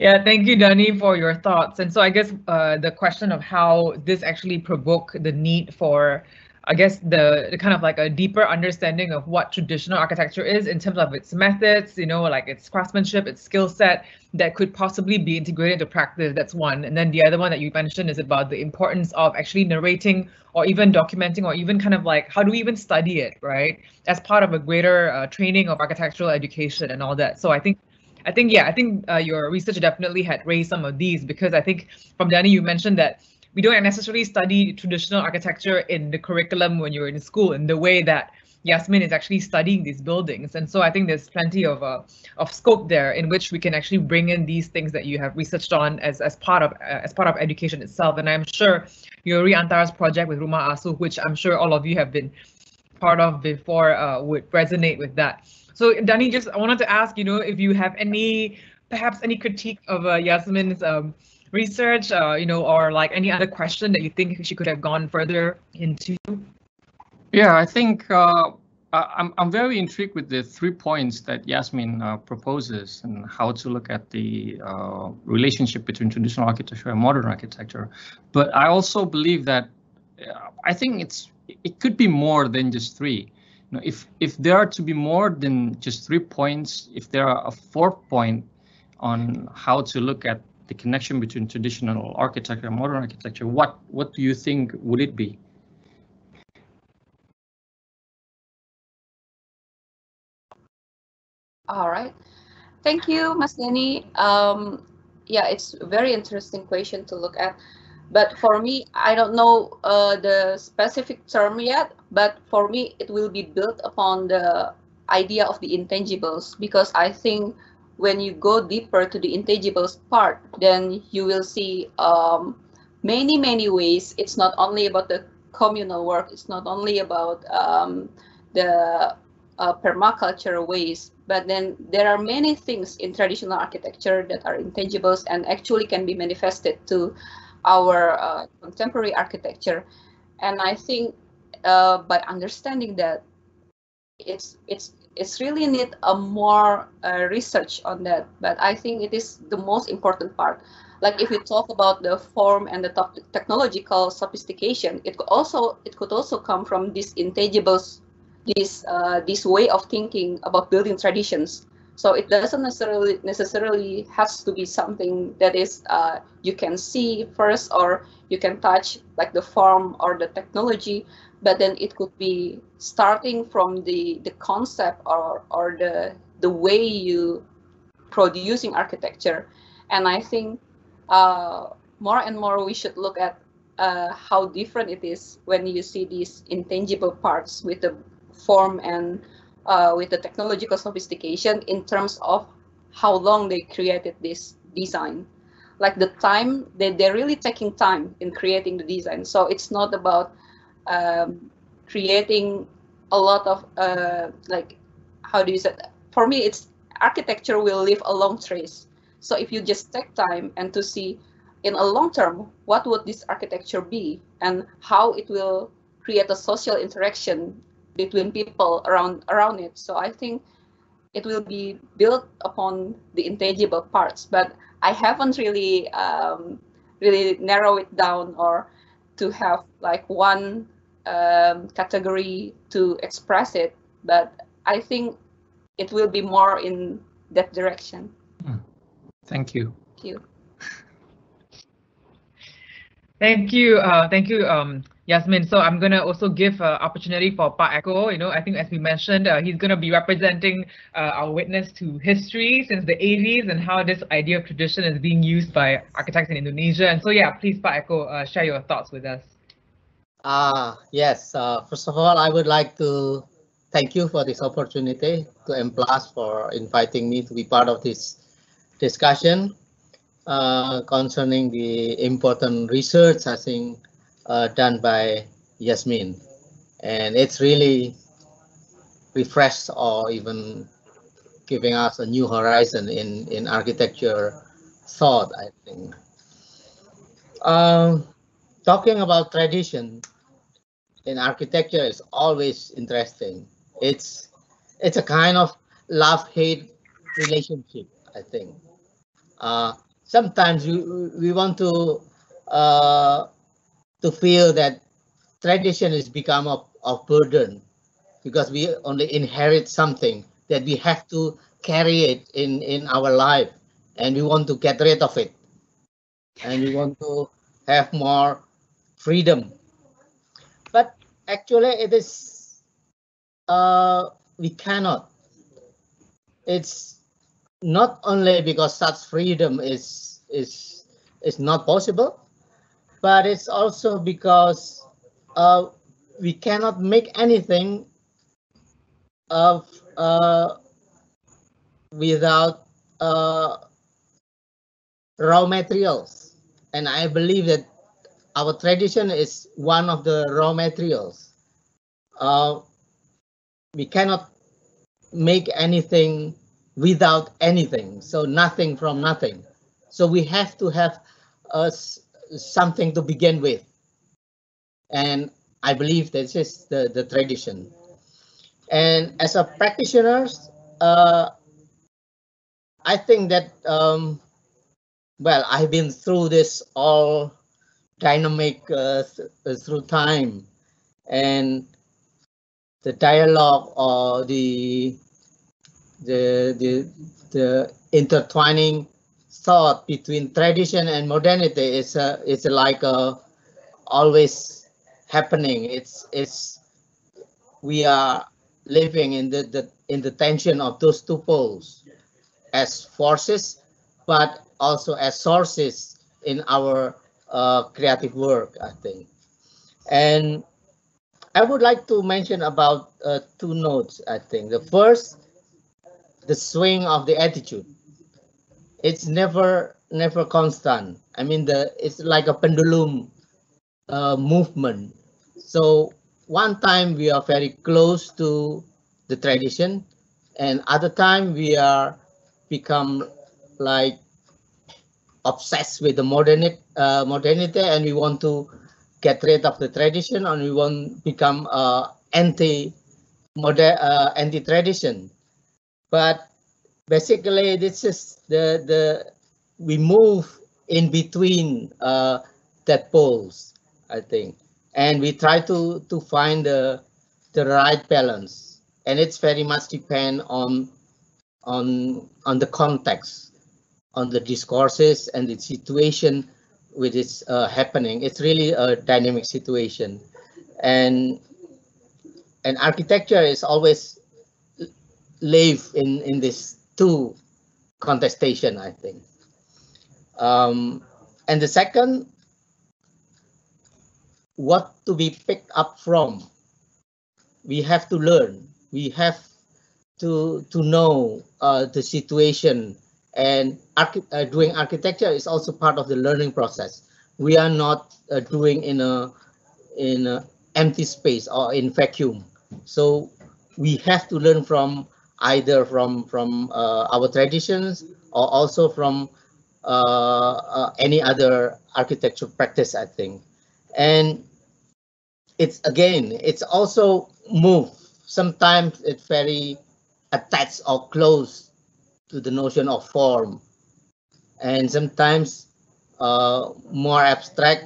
Yeah, thank you, Danny, for your thoughts. And so I guess uh, the question of how this actually provoked the need for, I guess, the, the kind of like a deeper understanding of what traditional architecture is in terms of its methods, you know, like its craftsmanship, its skill set that could possibly be integrated into practice. That's one. And then the other one that you mentioned is about the importance of actually narrating or even documenting or even kind of like how do we even study it, right? As part of a greater uh, training of architectural education and all that. So I think I think, yeah, I think uh, your research definitely had raised some of these, because I think from Danny, you mentioned that we don't necessarily study traditional architecture in the curriculum when you're in school in the way that Yasmin is actually studying these buildings. And so I think there's plenty of uh, of scope there in which we can actually bring in these things that you have researched on as, as part of uh, as part of education itself. And I'm sure Yuri Antara's project with Rumah Asuh, which I'm sure all of you have been part of before, uh, would resonate with that. So Danny, just I wanted to ask, you know, if you have any, perhaps any critique of uh, Yasmin's um, research, uh, you know, or like any other question that you think she could have gone further into? Yeah, I think uh, I'm, I'm very intrigued with the three points that Yasmin uh, proposes and how to look at the uh, relationship between traditional architecture and modern architecture. But I also believe that I think it's it could be more than just three. You know, if if there are to be more than just three points, if there are a fourth point on how to look at the connection between traditional architecture and modern architecture, what what do you think would it be? All right. Thank you, Mas Danny. Um, yeah, it's a very interesting question to look at. But for me, I don't know uh, the specific term yet, but for me, it will be built upon the idea of the intangibles, because I think when you go deeper to the intangibles part, then you will see um, many, many ways. It's not only about the communal work. It's not only about um, the uh, permaculture ways, but then there are many things in traditional architecture that are intangibles and actually can be manifested to our uh, contemporary architecture. And I think uh, by understanding that, it's it's it's really need a more uh, research on that. But I think it is the most important part. Like if we talk about the form and the top technological sophistication, it could also it could also come from these intangibles, this uh, this way of thinking about building traditions. So it doesn't necessarily necessarily has to be something that is uh, you can see first or you can touch, like the form or the technology, but then it could be starting from the the concept or or the the way you producing architecture. And I think uh, more and more we should look at uh, how different it is when you see these intangible parts with the form and Uh, with the technological sophistication in terms of how long they created this design. Like the time, they, they're really taking time in creating the design. So it's not about um, creating a lot of, uh, like, how do you say that? For me, it's architecture will leave a long trace. So if you just take time and to see in a long term, what would this architecture be and how it will create a social interaction between people around around it. So I think it will be built upon the intangible parts, but I haven't really um, really narrow it down or to have like one um, category to express it. But I think it will be more in that direction. Thank you. Thank you. Thank you. Uh, thank you. Um, Yasmin, so I'm going to also give uh, opportunity for Pak Eko. You know, I think as we mentioned, uh, he's going to be representing uh, our witness to history since the eighties and how this idea of tradition is being used by architects in Indonesia. And so, yeah, please, Pak Eko, uh, share your thoughts with us. Uh, yes, uh, first of all, I would like to thank you for this opportunity, to M plus for inviting me to be part of this discussion uh, concerning the important research, I think, Uh, done by Yasmin, and it's really refreshed or even giving us a new horizon in in architecture thought, I think. Um, talking about tradition in architecture is always interesting. It's it's a kind of love-hate relationship, I think. Uh, sometimes we we want to uh, to feel that tradition has become a, a burden because we only inherit something that we have to carry it in, in our life, and we want to get rid of it. And we want to have more freedom. But actually it is, uh, we cannot. It's not only because such freedom is, is, is not possible, but it's also because uh, we cannot make anything of uh, without uh, raw materials. And I believe that our tradition is one of the raw materials. Uh, we cannot make anything without anything, so nothing from nothing. So we have to have us something to begin with, and I believe this is the the tradition. And as a practitioners, uh, I think that um, well, I've been through this all dynamic uh, th through time, and the dialogue or the the the, the intertwining thought between tradition and modernity is a, it's like a always happening. It's it's we are living in the, the in the tension of those two poles as forces, but also as sources in our uh, creative work, I think. And I would like to mention about uh, two notes, I think. The first, the swing of the attitude. It's never, never constant. I mean, the it's like a pendulum uh, movement. So one time we are very close to the tradition, and other time we are become like obsessed with the modernity, uh, modernity, and we want to get rid of the tradition, and we want become uh, anti modern, uh, anti tradition. But basically, this is the the we move in between uh, that poles, I think, and we try to to find the the right balance, and it's very much depend on on on the context, on the discourses and the situation which is uh, happening. It's really a dynamic situation, and and architecture is always live in in this two contestation, I think. Um, and the second, what to be picked up from. We have to learn. We have to to know uh, the situation. And archi uh, doing architecture is also part of the learning process. We are not uh, doing in a in a empty space or in vacuum. So we have to learn from either from from uh, our traditions or also from uh, uh, any other architecture practice, I think. And it's again, it's also move. Sometimes it's very attached or close to the notion of form, and sometimes uh, more abstract.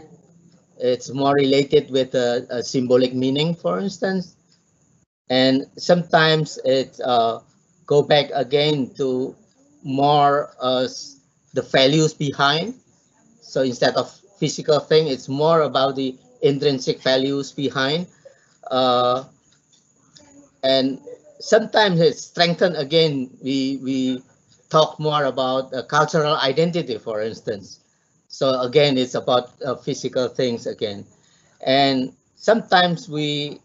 It's more related with a, a symbolic meaning, for instance, and sometimes it uh, go back again to more uh, the values behind. So instead of physical thing, it's more about the intrinsic values behind, uh, and sometimes it's strengthened again. We we. Talk more about uh, cultural identity, for instance. So again, it's about uh, physical things again, and sometimes we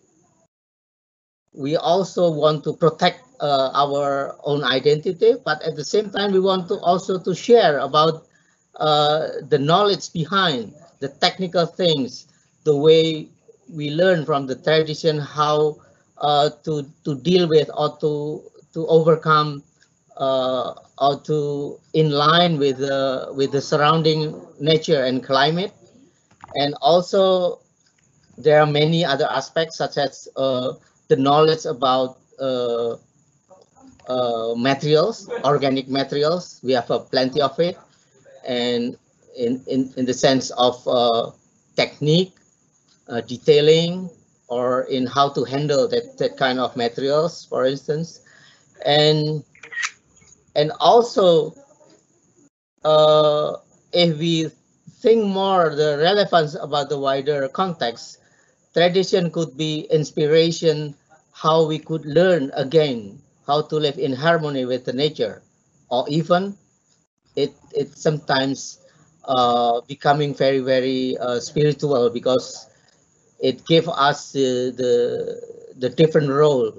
we also want to protect uh, our own identity, but at the same time we want to also to share about uh, the knowledge behind the technical things, the way we learn from the tradition, how uh, to to deal with or to to overcome. Uh, or to in line with the uh, with the surrounding nature and climate. And also there are many other aspects, such as uh, the knowledge about uh, uh, materials, organic materials. We have uh, plenty of it, and in in, in the sense of uh, technique, uh, detailing, or in how to handle that, that kind of materials, for instance. And And also, uh, if we think more the relevance about the wider context, tradition could be inspiration, how we could learn again, how to live in harmony with the nature, or even it, it sometimes uh, becoming very, very uh, spiritual, because it gives us uh, the, the different role.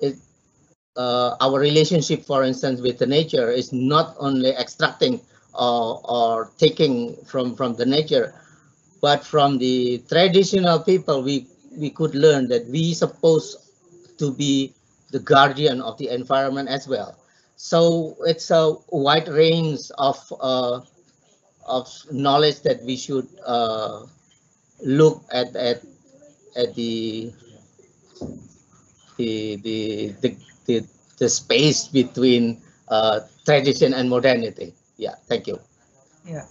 It, Uh, our relationship, for instance, with the nature is not only extracting or, or taking from, from the nature, but from the traditional people, we, we could learn that we supposed to be the guardian of the environment as well. So it's a wide range of, uh, of knowledge that we should uh, look at, at, at the, the, the, the The, the space between uh, tradition and modernity. Yeah, thank you. Yeah,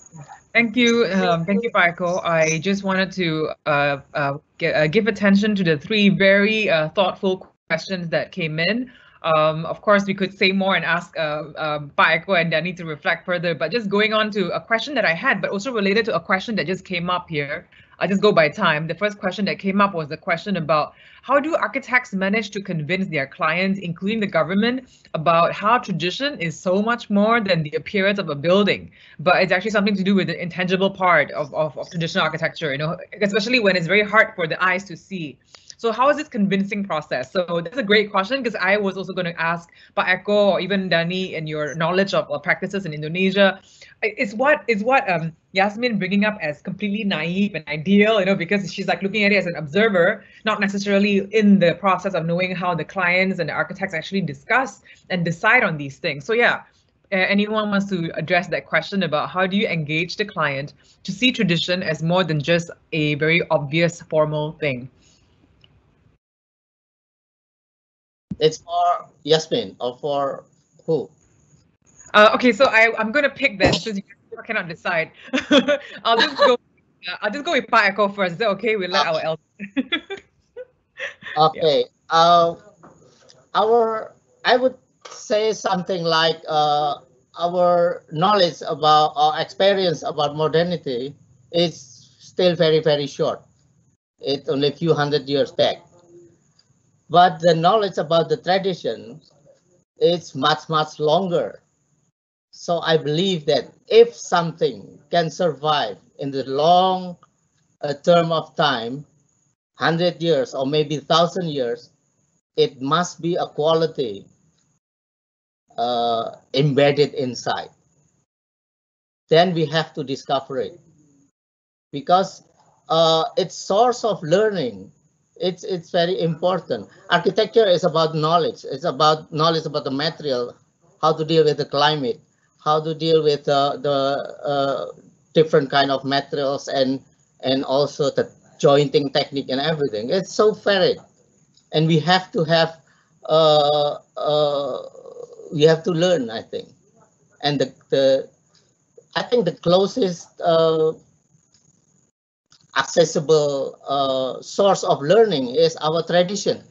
Thank you. Um, thank you, Paiko. I just wanted to uh, uh, get, uh, give attention to the three very uh, thoughtful questions that came in. Um, of course, we could say more and ask uh, uh, Paiko and Danny to reflect further, but just going on to a question that I had, but also related to a question that just came up here. I'll just go by time. The first question that came up was the question about how do architects manage to convince their clients, including the government, about how tradition is so much more than the appearance of a building, but it's actually something to do with the intangible part of, of, of traditional architecture, you know, especially when it's very hard for the eyes to see. So how is this convincing process? So that's a great question, because I was also going to ask Pak Eko or even Danny, and your knowledge of, of practices in Indonesia. It's what is what um, Yasmin bringing up as completely naive and ideal, you know, because she's like looking at it as an observer, not necessarily in the process of knowing how the clients and the architects actually discuss and decide on these things. So yeah, anyone wants to address that question about how do you engage the client to see tradition as more than just a very obvious formal thing? It's for Yasmin or for who? Uh, okay, so I, I'm going to pick that since you cannot decide. I'll just go. Uh, I'll just go with Pak Eko first. Is that okay? We let uh, our elders. Okay. Yeah. Uh, our I would say something like uh, our knowledge about or experience about modernity is still very very short. It's only a few hundred years back. But the knowledge about the tradition is much, much longer. So I believe that if something can survive in the long uh, term of time, one hundred years or maybe one thousand years, it must be a quality uh, embedded inside. Then we have to discover it, because uh, its source of learning It's, it's very important. Architecture is about knowledge. It's about knowledge about the material, how to deal with the climate, how to deal with uh, the uh, different kind of materials, and and also the jointing technique and everything. It's so varied, and we have to have uh, uh, we have to learn, I think. And the, the I think the closest uh, accessible uh, source of learning is our tradition.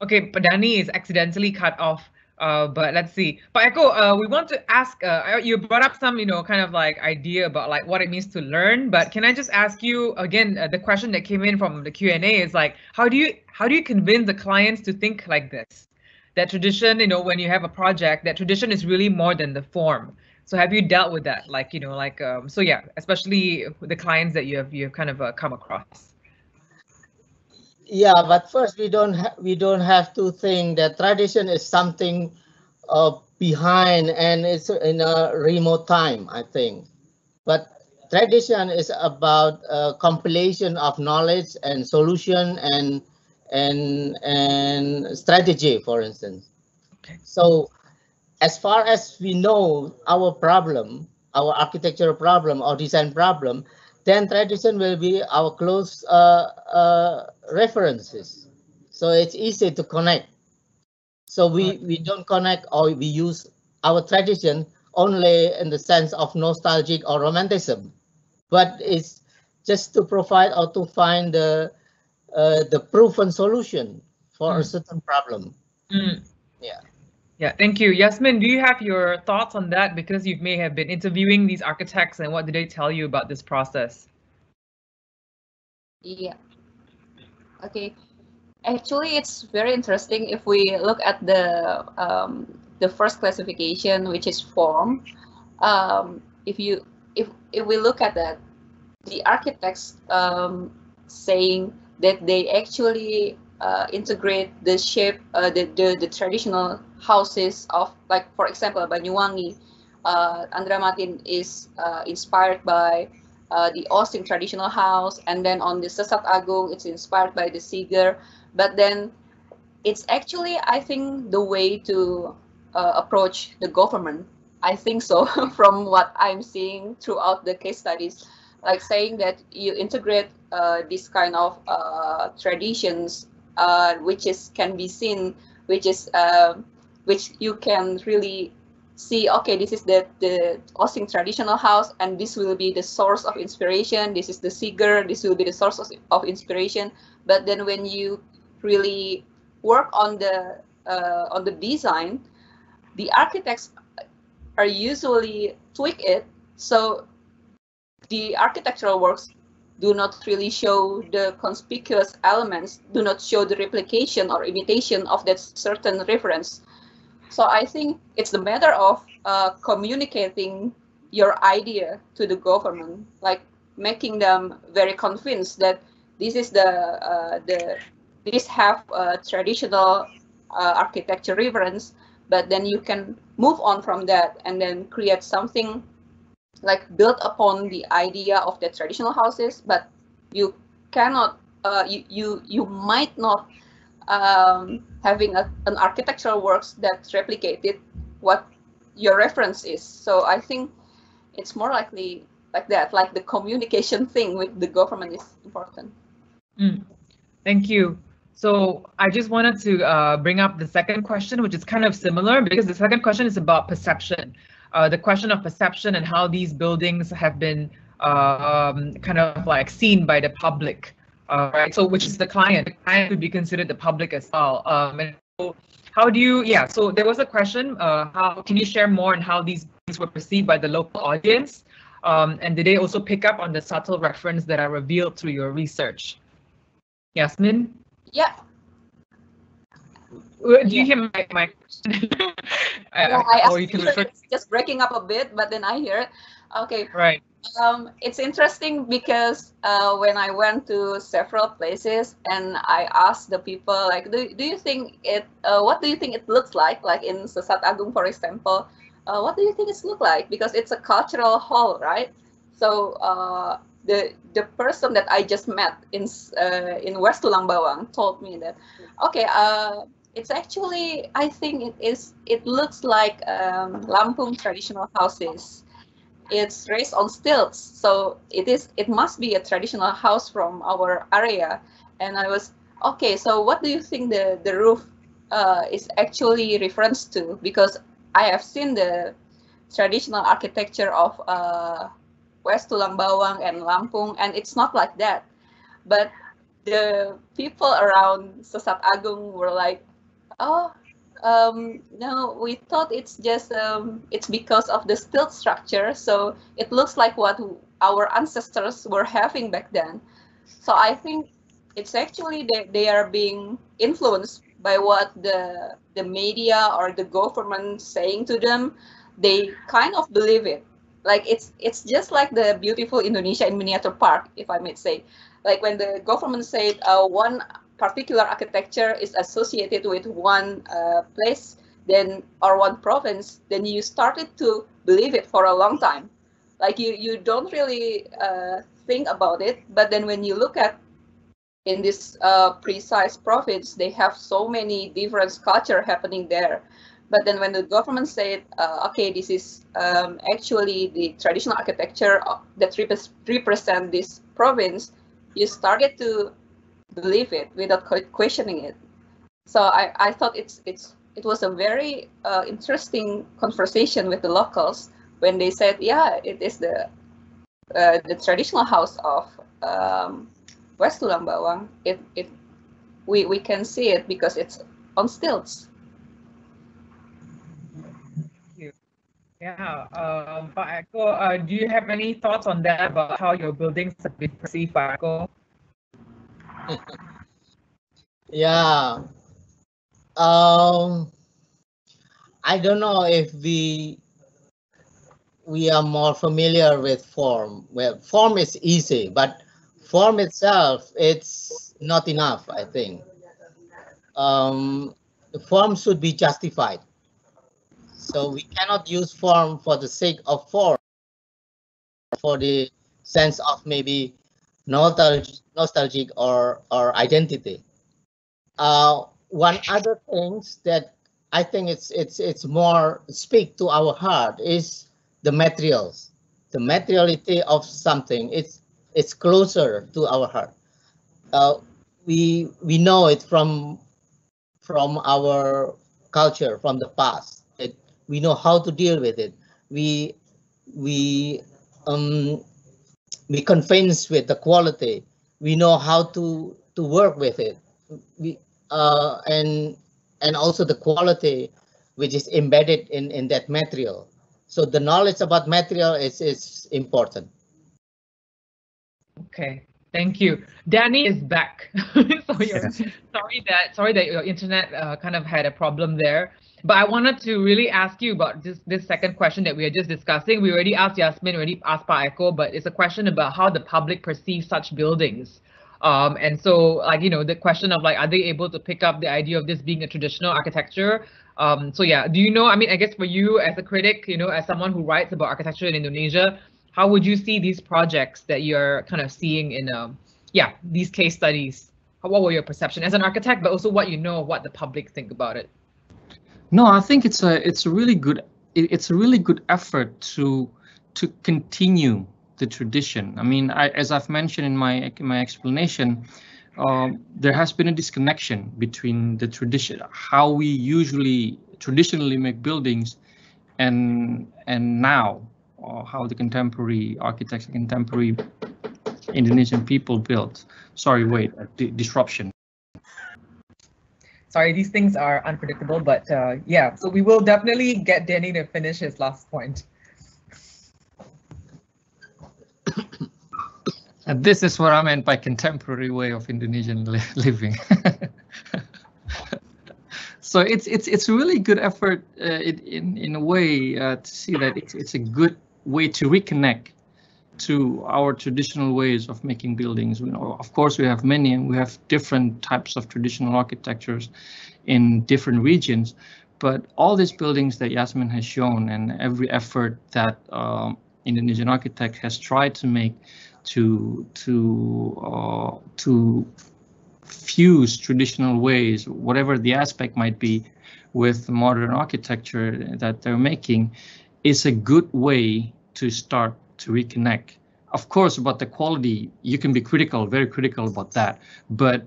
Okay, Padani is accidentally cut off, uh, but let's see. Pak Eko, uh, we want to ask, uh, you brought up some, you know, kind of like idea about like what it means to learn, but can I just ask you again, uh, the question that came in from the Q and A is like, how do you, how do you convince the clients to think like this? That tradition, you know, when you have a project, that tradition is really more than the form. So have you dealt with that? Like, you know, like, um, so yeah, especially the clients that you have, you have kind of uh, come across. Yeah, but first we don't, we don't have to think that tradition is something uh, behind and it's in a remote time, I think. But tradition is about a compilation of knowledge and solution and, and, and strategy, for instance. Okay. So, as far as we know our problem, our architectural problem or design problem, then tradition will be our close uh, uh, references. So it's easy to connect. So we, we don't connect, or we use our tradition only in the sense of nostalgic or romanticism, but it's just to provide or to find the, uh, the proven solution for mm. a certain problem. Mm. Yeah. Yeah, thank you. Yasmin, do you have your thoughts on that? Because you may have been interviewing these architects, and what did they tell you about this process? Yeah. Okay. Actually, it's very interesting if we look at the um, the first classification, which is form. Um, if you if if we look at that, the architects um, saying that they actually Uh, integrate the shape, uh, the, the the traditional houses of, like, for example, Banyuwangi. Uh, Andra Matin is uh, inspired by uh, the Austin traditional house, and then on the Sesat Agung, it's inspired by the Siger. But then, it's actually, I think, the way to uh, approach the government. I think so, from what I'm seeing throughout the case studies, like saying that you integrate uh, this kind of uh, traditions. Uh, which is can be seen, which is uh, which you can really see, okay, this is the, the Osing traditional house, and this will be the source of inspiration. This is the Siger, this will be the source of, of inspiration. But then when you really work on the, uh, on the design, the architects are usually tweak it. So the architectural works do not really show the conspicuous elements, do not show the replication or imitation of that certain reference. So I think it's the matter of uh, communicating your idea to the government, like making them very convinced that this is the uh, the this have a traditional uh, architecture reference, but then you can move on from that and then create something like built upon the idea of the traditional houses, but you cannot, uh, you, you you might not um, having a, an architectural works that replicated what your reference is. So I think it's more likely like that, like the communication thing with the government is important. Mm. Thank you. So I just wanted to uh, bring up the second question, which is kind of similar, because the second question is about perception. Uh, the question of perception and how these buildings have been um, kind of like seen by the public, uh, right? So, which is the client? The client would be considered the public as well. Um, and so how do you? Yeah. So there was a question: uh, how can you share more on how these things were perceived by the local audience, um, and did they also pick up on the subtle reference that are revealed through your research? Yasmin. Yeah. Do you yeah. hear my, my question? I, yeah, I, I, or you can refer it's just breaking up a bit, but then I hear it. Okay. Right. Um, it's interesting because uh, when I went to several places and I asked the people, like, do, do you think it, uh, what do you think it looks like? Like in Sesat Agung, for example, uh, what do you think it's look like? Because it's a cultural hall, right? So uh, the the person that I just met in uh, in West Tulang Bawang told me that, okay, uh, it's actually, I think it is, it looks like um, Lampung traditional houses. It's raised on stilts, so it is, it must be a traditional house from our area. And I was, okay, so what do you think the, the roof uh, is actually referenced to? Because I have seen the traditional architecture of uh, West Tulang Bawang and Lampung, and it's not like that. But the people around Sesat Agung were like, oh, um, no, we thought it's just, um, it's because of the stilt structure. So it looks like what our ancestors were having back then. So I think it's actually they, they are being influenced by what the, the media or the government saying to them. They kind of believe it. Like it's, it's just like the beautiful Indonesia in miniature park, if I may say. Like when the government said uh, one particular architecture is associated with one uh, place, then or one province, then you started to believe it for a long time. Like you, you don't really uh, think about it, but then when you look at in this uh, precise province, they have so many different culture happening there. But then when the government said, uh, okay, this is um, actually the traditional architecture that rep represent this province, you started to believe it without questioning it. So I, I thought it's it's it was a very uh, interesting conversation with the locals when they said, yeah, it is the uh, the traditional house of um, West Tulang Bawang. It it we we can see it because it's on stilts. Yeah, um, but Iko, uh, do you have any thoughts on that about how your buildings have been perceived by Iko? Yeah, um, I don't know if we we are more familiar with form. Well, form is easy, but form itself, it's not enough. I think um, the form should be justified. So we cannot use form for the sake of form, for the sense of maybe nostalgic, nostalgic or, or identity. Uh, one other things that I think it's, it's, it's more speak to our heart is the materials, the materiality of something. It's, it's closer to our heart. Uh, we, we know it from, from our culture, from the past. we know how to deal with it. We we um, we convince with the quality. We know how to to work with it. We uh, and and also the quality which is embedded in in that material. So the knowledge about material is is important. Okay, thank you. Danny is back. so you're, sorry that sorry that your internet uh, kind of had a problem there. But I wanted to really ask you about this this second question that we are just discussing. We already asked Yasmin, already asked Pak Eko, but it's a question about how the public perceives such buildings. Um, and so, like, you know, the question of, like, are they able to pick up the idea of this being a traditional architecture? Um, so, yeah, do you know, I mean, I guess for you as a critic, you know, as someone who writes about architecture in Indonesia, how would you see these projects that you're kind of seeing in, um, yeah, these case studies? What were your perception as an architect, but also what you know, what the public think about it? No, I think it's a it's a really good it's a really good effort to to continue the tradition. I mean, I, as I've mentioned in my in my explanation, um, there has been a disconnection between the tradition, how we usually traditionally make buildings, and and now or how the contemporary architects, contemporary Indonesian people build. Sorry, wait, a disruption. Sorry, these things are unpredictable, but uh, yeah, so we will definitely get Danny to finish his last point. And this is what I meant by contemporary way of Indonesian li living. So it's it's it's a really good effort uh, it, in in a way uh, to see that it's it's a good way to reconnect to our traditional ways of making buildings. You know, of course, we have many, and we have different types of traditional architectures in different regions. But all these buildings that Yasmin has shown, and every effort that um, Indonesian architect has tried to make to to uh, to fuse traditional ways, whatever the aspect might be, with modern architecture that they're making, is a good way to start to reconnect. Of course, about the quality, you can be critical, very critical about that, but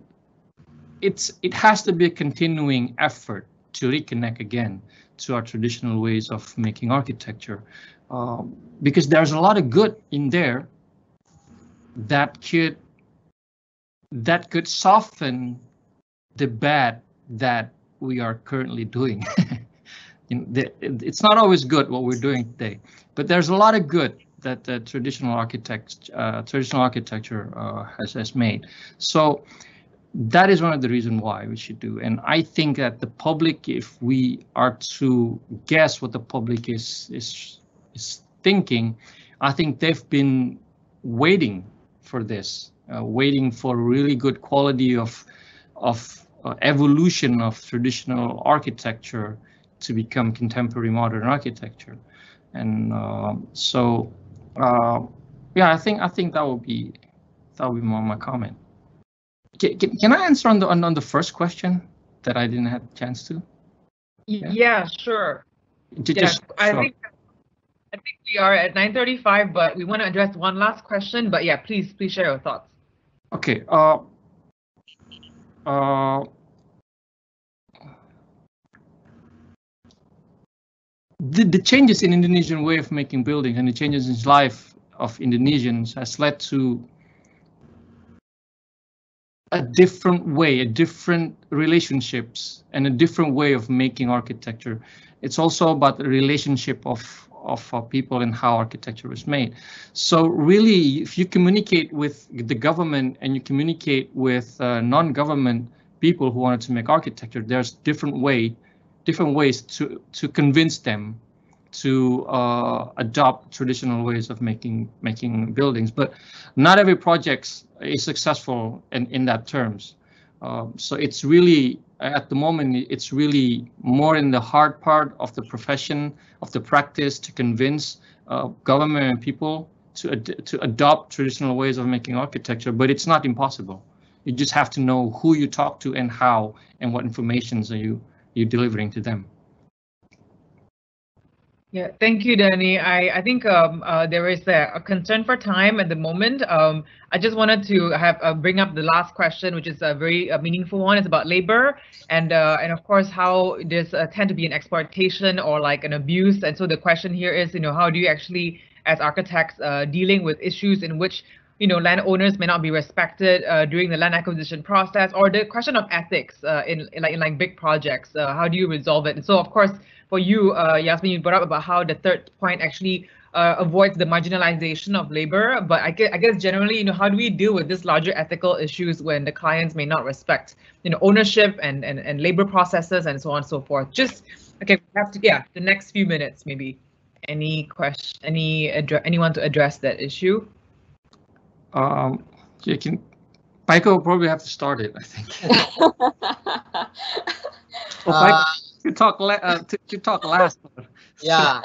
it's it has to be a continuing effort to reconnect again to our traditional ways of making architecture, um, because there's a lot of good in there that could that could soften the bad that we are currently doing. the, it's not always good what we're doing today, but there's a lot of good that the traditional architect, uh, traditional architecture uh, has, has made. So that is one of the reasons why we should do. And I think that the public, if we are to guess what the public is, is, is thinking, I think they've been waiting for this, uh, waiting for really good quality of, of uh, evolution of traditional architecture to become contemporary modern architecture. And uh, so, Uh, yeah, I think I think that would be that would be more my comment. Can, can, can I answer on the on, on the first question that I didn't have a chance to? Yeah, yeah sure. Yeah, just, I so. think I think we are at nine thirty-five, but we want to address one last question. But yeah, please please share your thoughts. Okay. Uh, uh, The, the changes in Indonesian way of making buildings and the changes in life of Indonesians has led to a different way, a different relationships and a different way of making architecture. It's also about the relationship of, of uh, people and how architecture is made. So really, if you communicate with the government and you communicate with uh, non-government people who wanted to make architecture, there's different way different ways to, to convince them to uh, adopt traditional ways of making making buildings. But not every project is successful in, in that terms. Uh, so it's really, at the moment, it's really more in the hard part of the profession, of the practice to convince uh, government and people to, ad to adopt traditional ways of making architecture, but it's not impossible. You just have to know who you talk to and how and what information are you you're delivering to them. Yeah, thank you, Danny. I, I think um, uh, there is a, a concern for time at the moment. Um, I just wanted to have uh, bring up the last question, which is a very uh, meaningful one. It's about labor and uh, and of course how there's uh, tend to be an exploitation or like an abuse. And so the question here is, you know, how do you actually, as architects, uh, dealing with issues in which, you know, landowners may not be respected uh, during the land acquisition process, or the question of ethics uh, in, in like in like big projects. Uh, how do you resolve it? And so, of course, for you, uh, Yasmin, you brought up about how the third point actually uh, avoids the marginalization of labor. But I guess, I guess generally, you know, how do we deal with these larger ethical issues when the clients may not respect, you know, ownership and and and labor processes and so on and so forth? Just okay, we have to yeah, the next few minutes maybe. Any question? Any anyone to address that issue? Um, you can, Michael will probably have to start it, I think. well, uh, you talk, uh, you talk last. Yeah.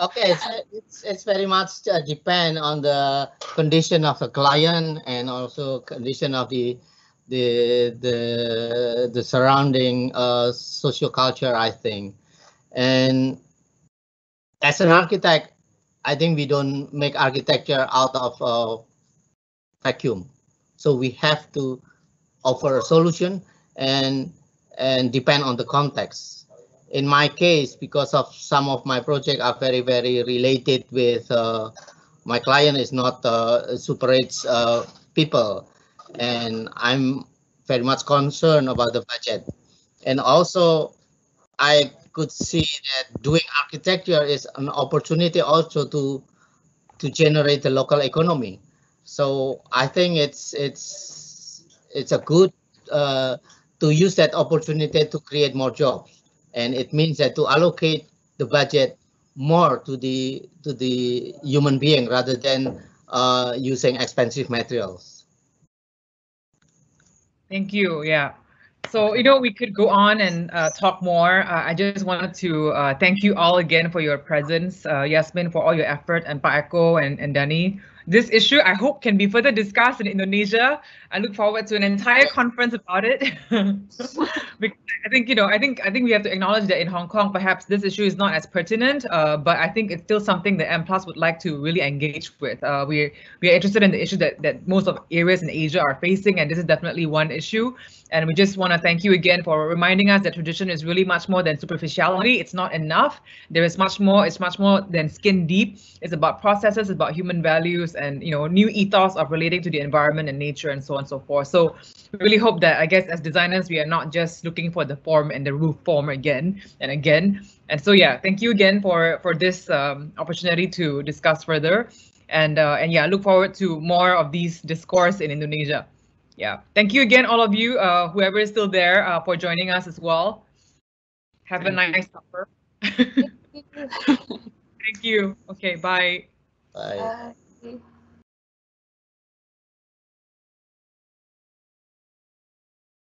Okay, so it's it's very much uh, depend on the condition of the client and also condition of the the the the surrounding uh, socioculture, I think. And as an architect, I think we don't make architecture out of uh, vacuum, so we have to offer a solution and and depend on the context. In my case, because of some of my projects are very very related with uh, my client is not uh, super rich uh, people, and I'm very much concerned about the budget. And also I could see that doing architecture is an opportunity also to to generate the local economy. So I think it's it's it's a good uh, to use that opportunity to create more jobs, and it means that to allocate the budget more to the to the human being rather than uh, using expensive materials. Thank you. Yeah. So, you know, we could go on and uh, talk more. Uh, I just wanted to uh, thank you all again for your presence, uh, Yasmin, for all your effort, and Pak Eko and, and Danny. This issue, I hope, can be further discussed in Indonesia. I look forward to an entire conference about it. Because I think, you know, I think I think we have to acknowledge that in Hong Kong, perhaps this issue is not as pertinent, uh, but I think it's still something that M+ would like to really engage with. Uh, we we are interested in the issue that that most of areas in Asia are facing, and this is definitely one issue. And we just want to thank you again for reminding us that tradition is really much more than superficiality. It's not enough. There is much more. It's much more than skin deep. It's about processes, about human values, and, you know, new ethos of relating to the environment and nature and so on and so forth. So we really hope that, I guess, as designers, we are not just looking for the form and the roof form again and again. And so, yeah, thank you again for for this um, opportunity to discuss further. And uh, and yeah, look forward to more of these discourse in Indonesia. Yeah, thank you again, all of you, uh, whoever is still there, uh, for joining us as well. Have a nice supper. Thank you. Okay, bye. Bye. Bye. Thank you.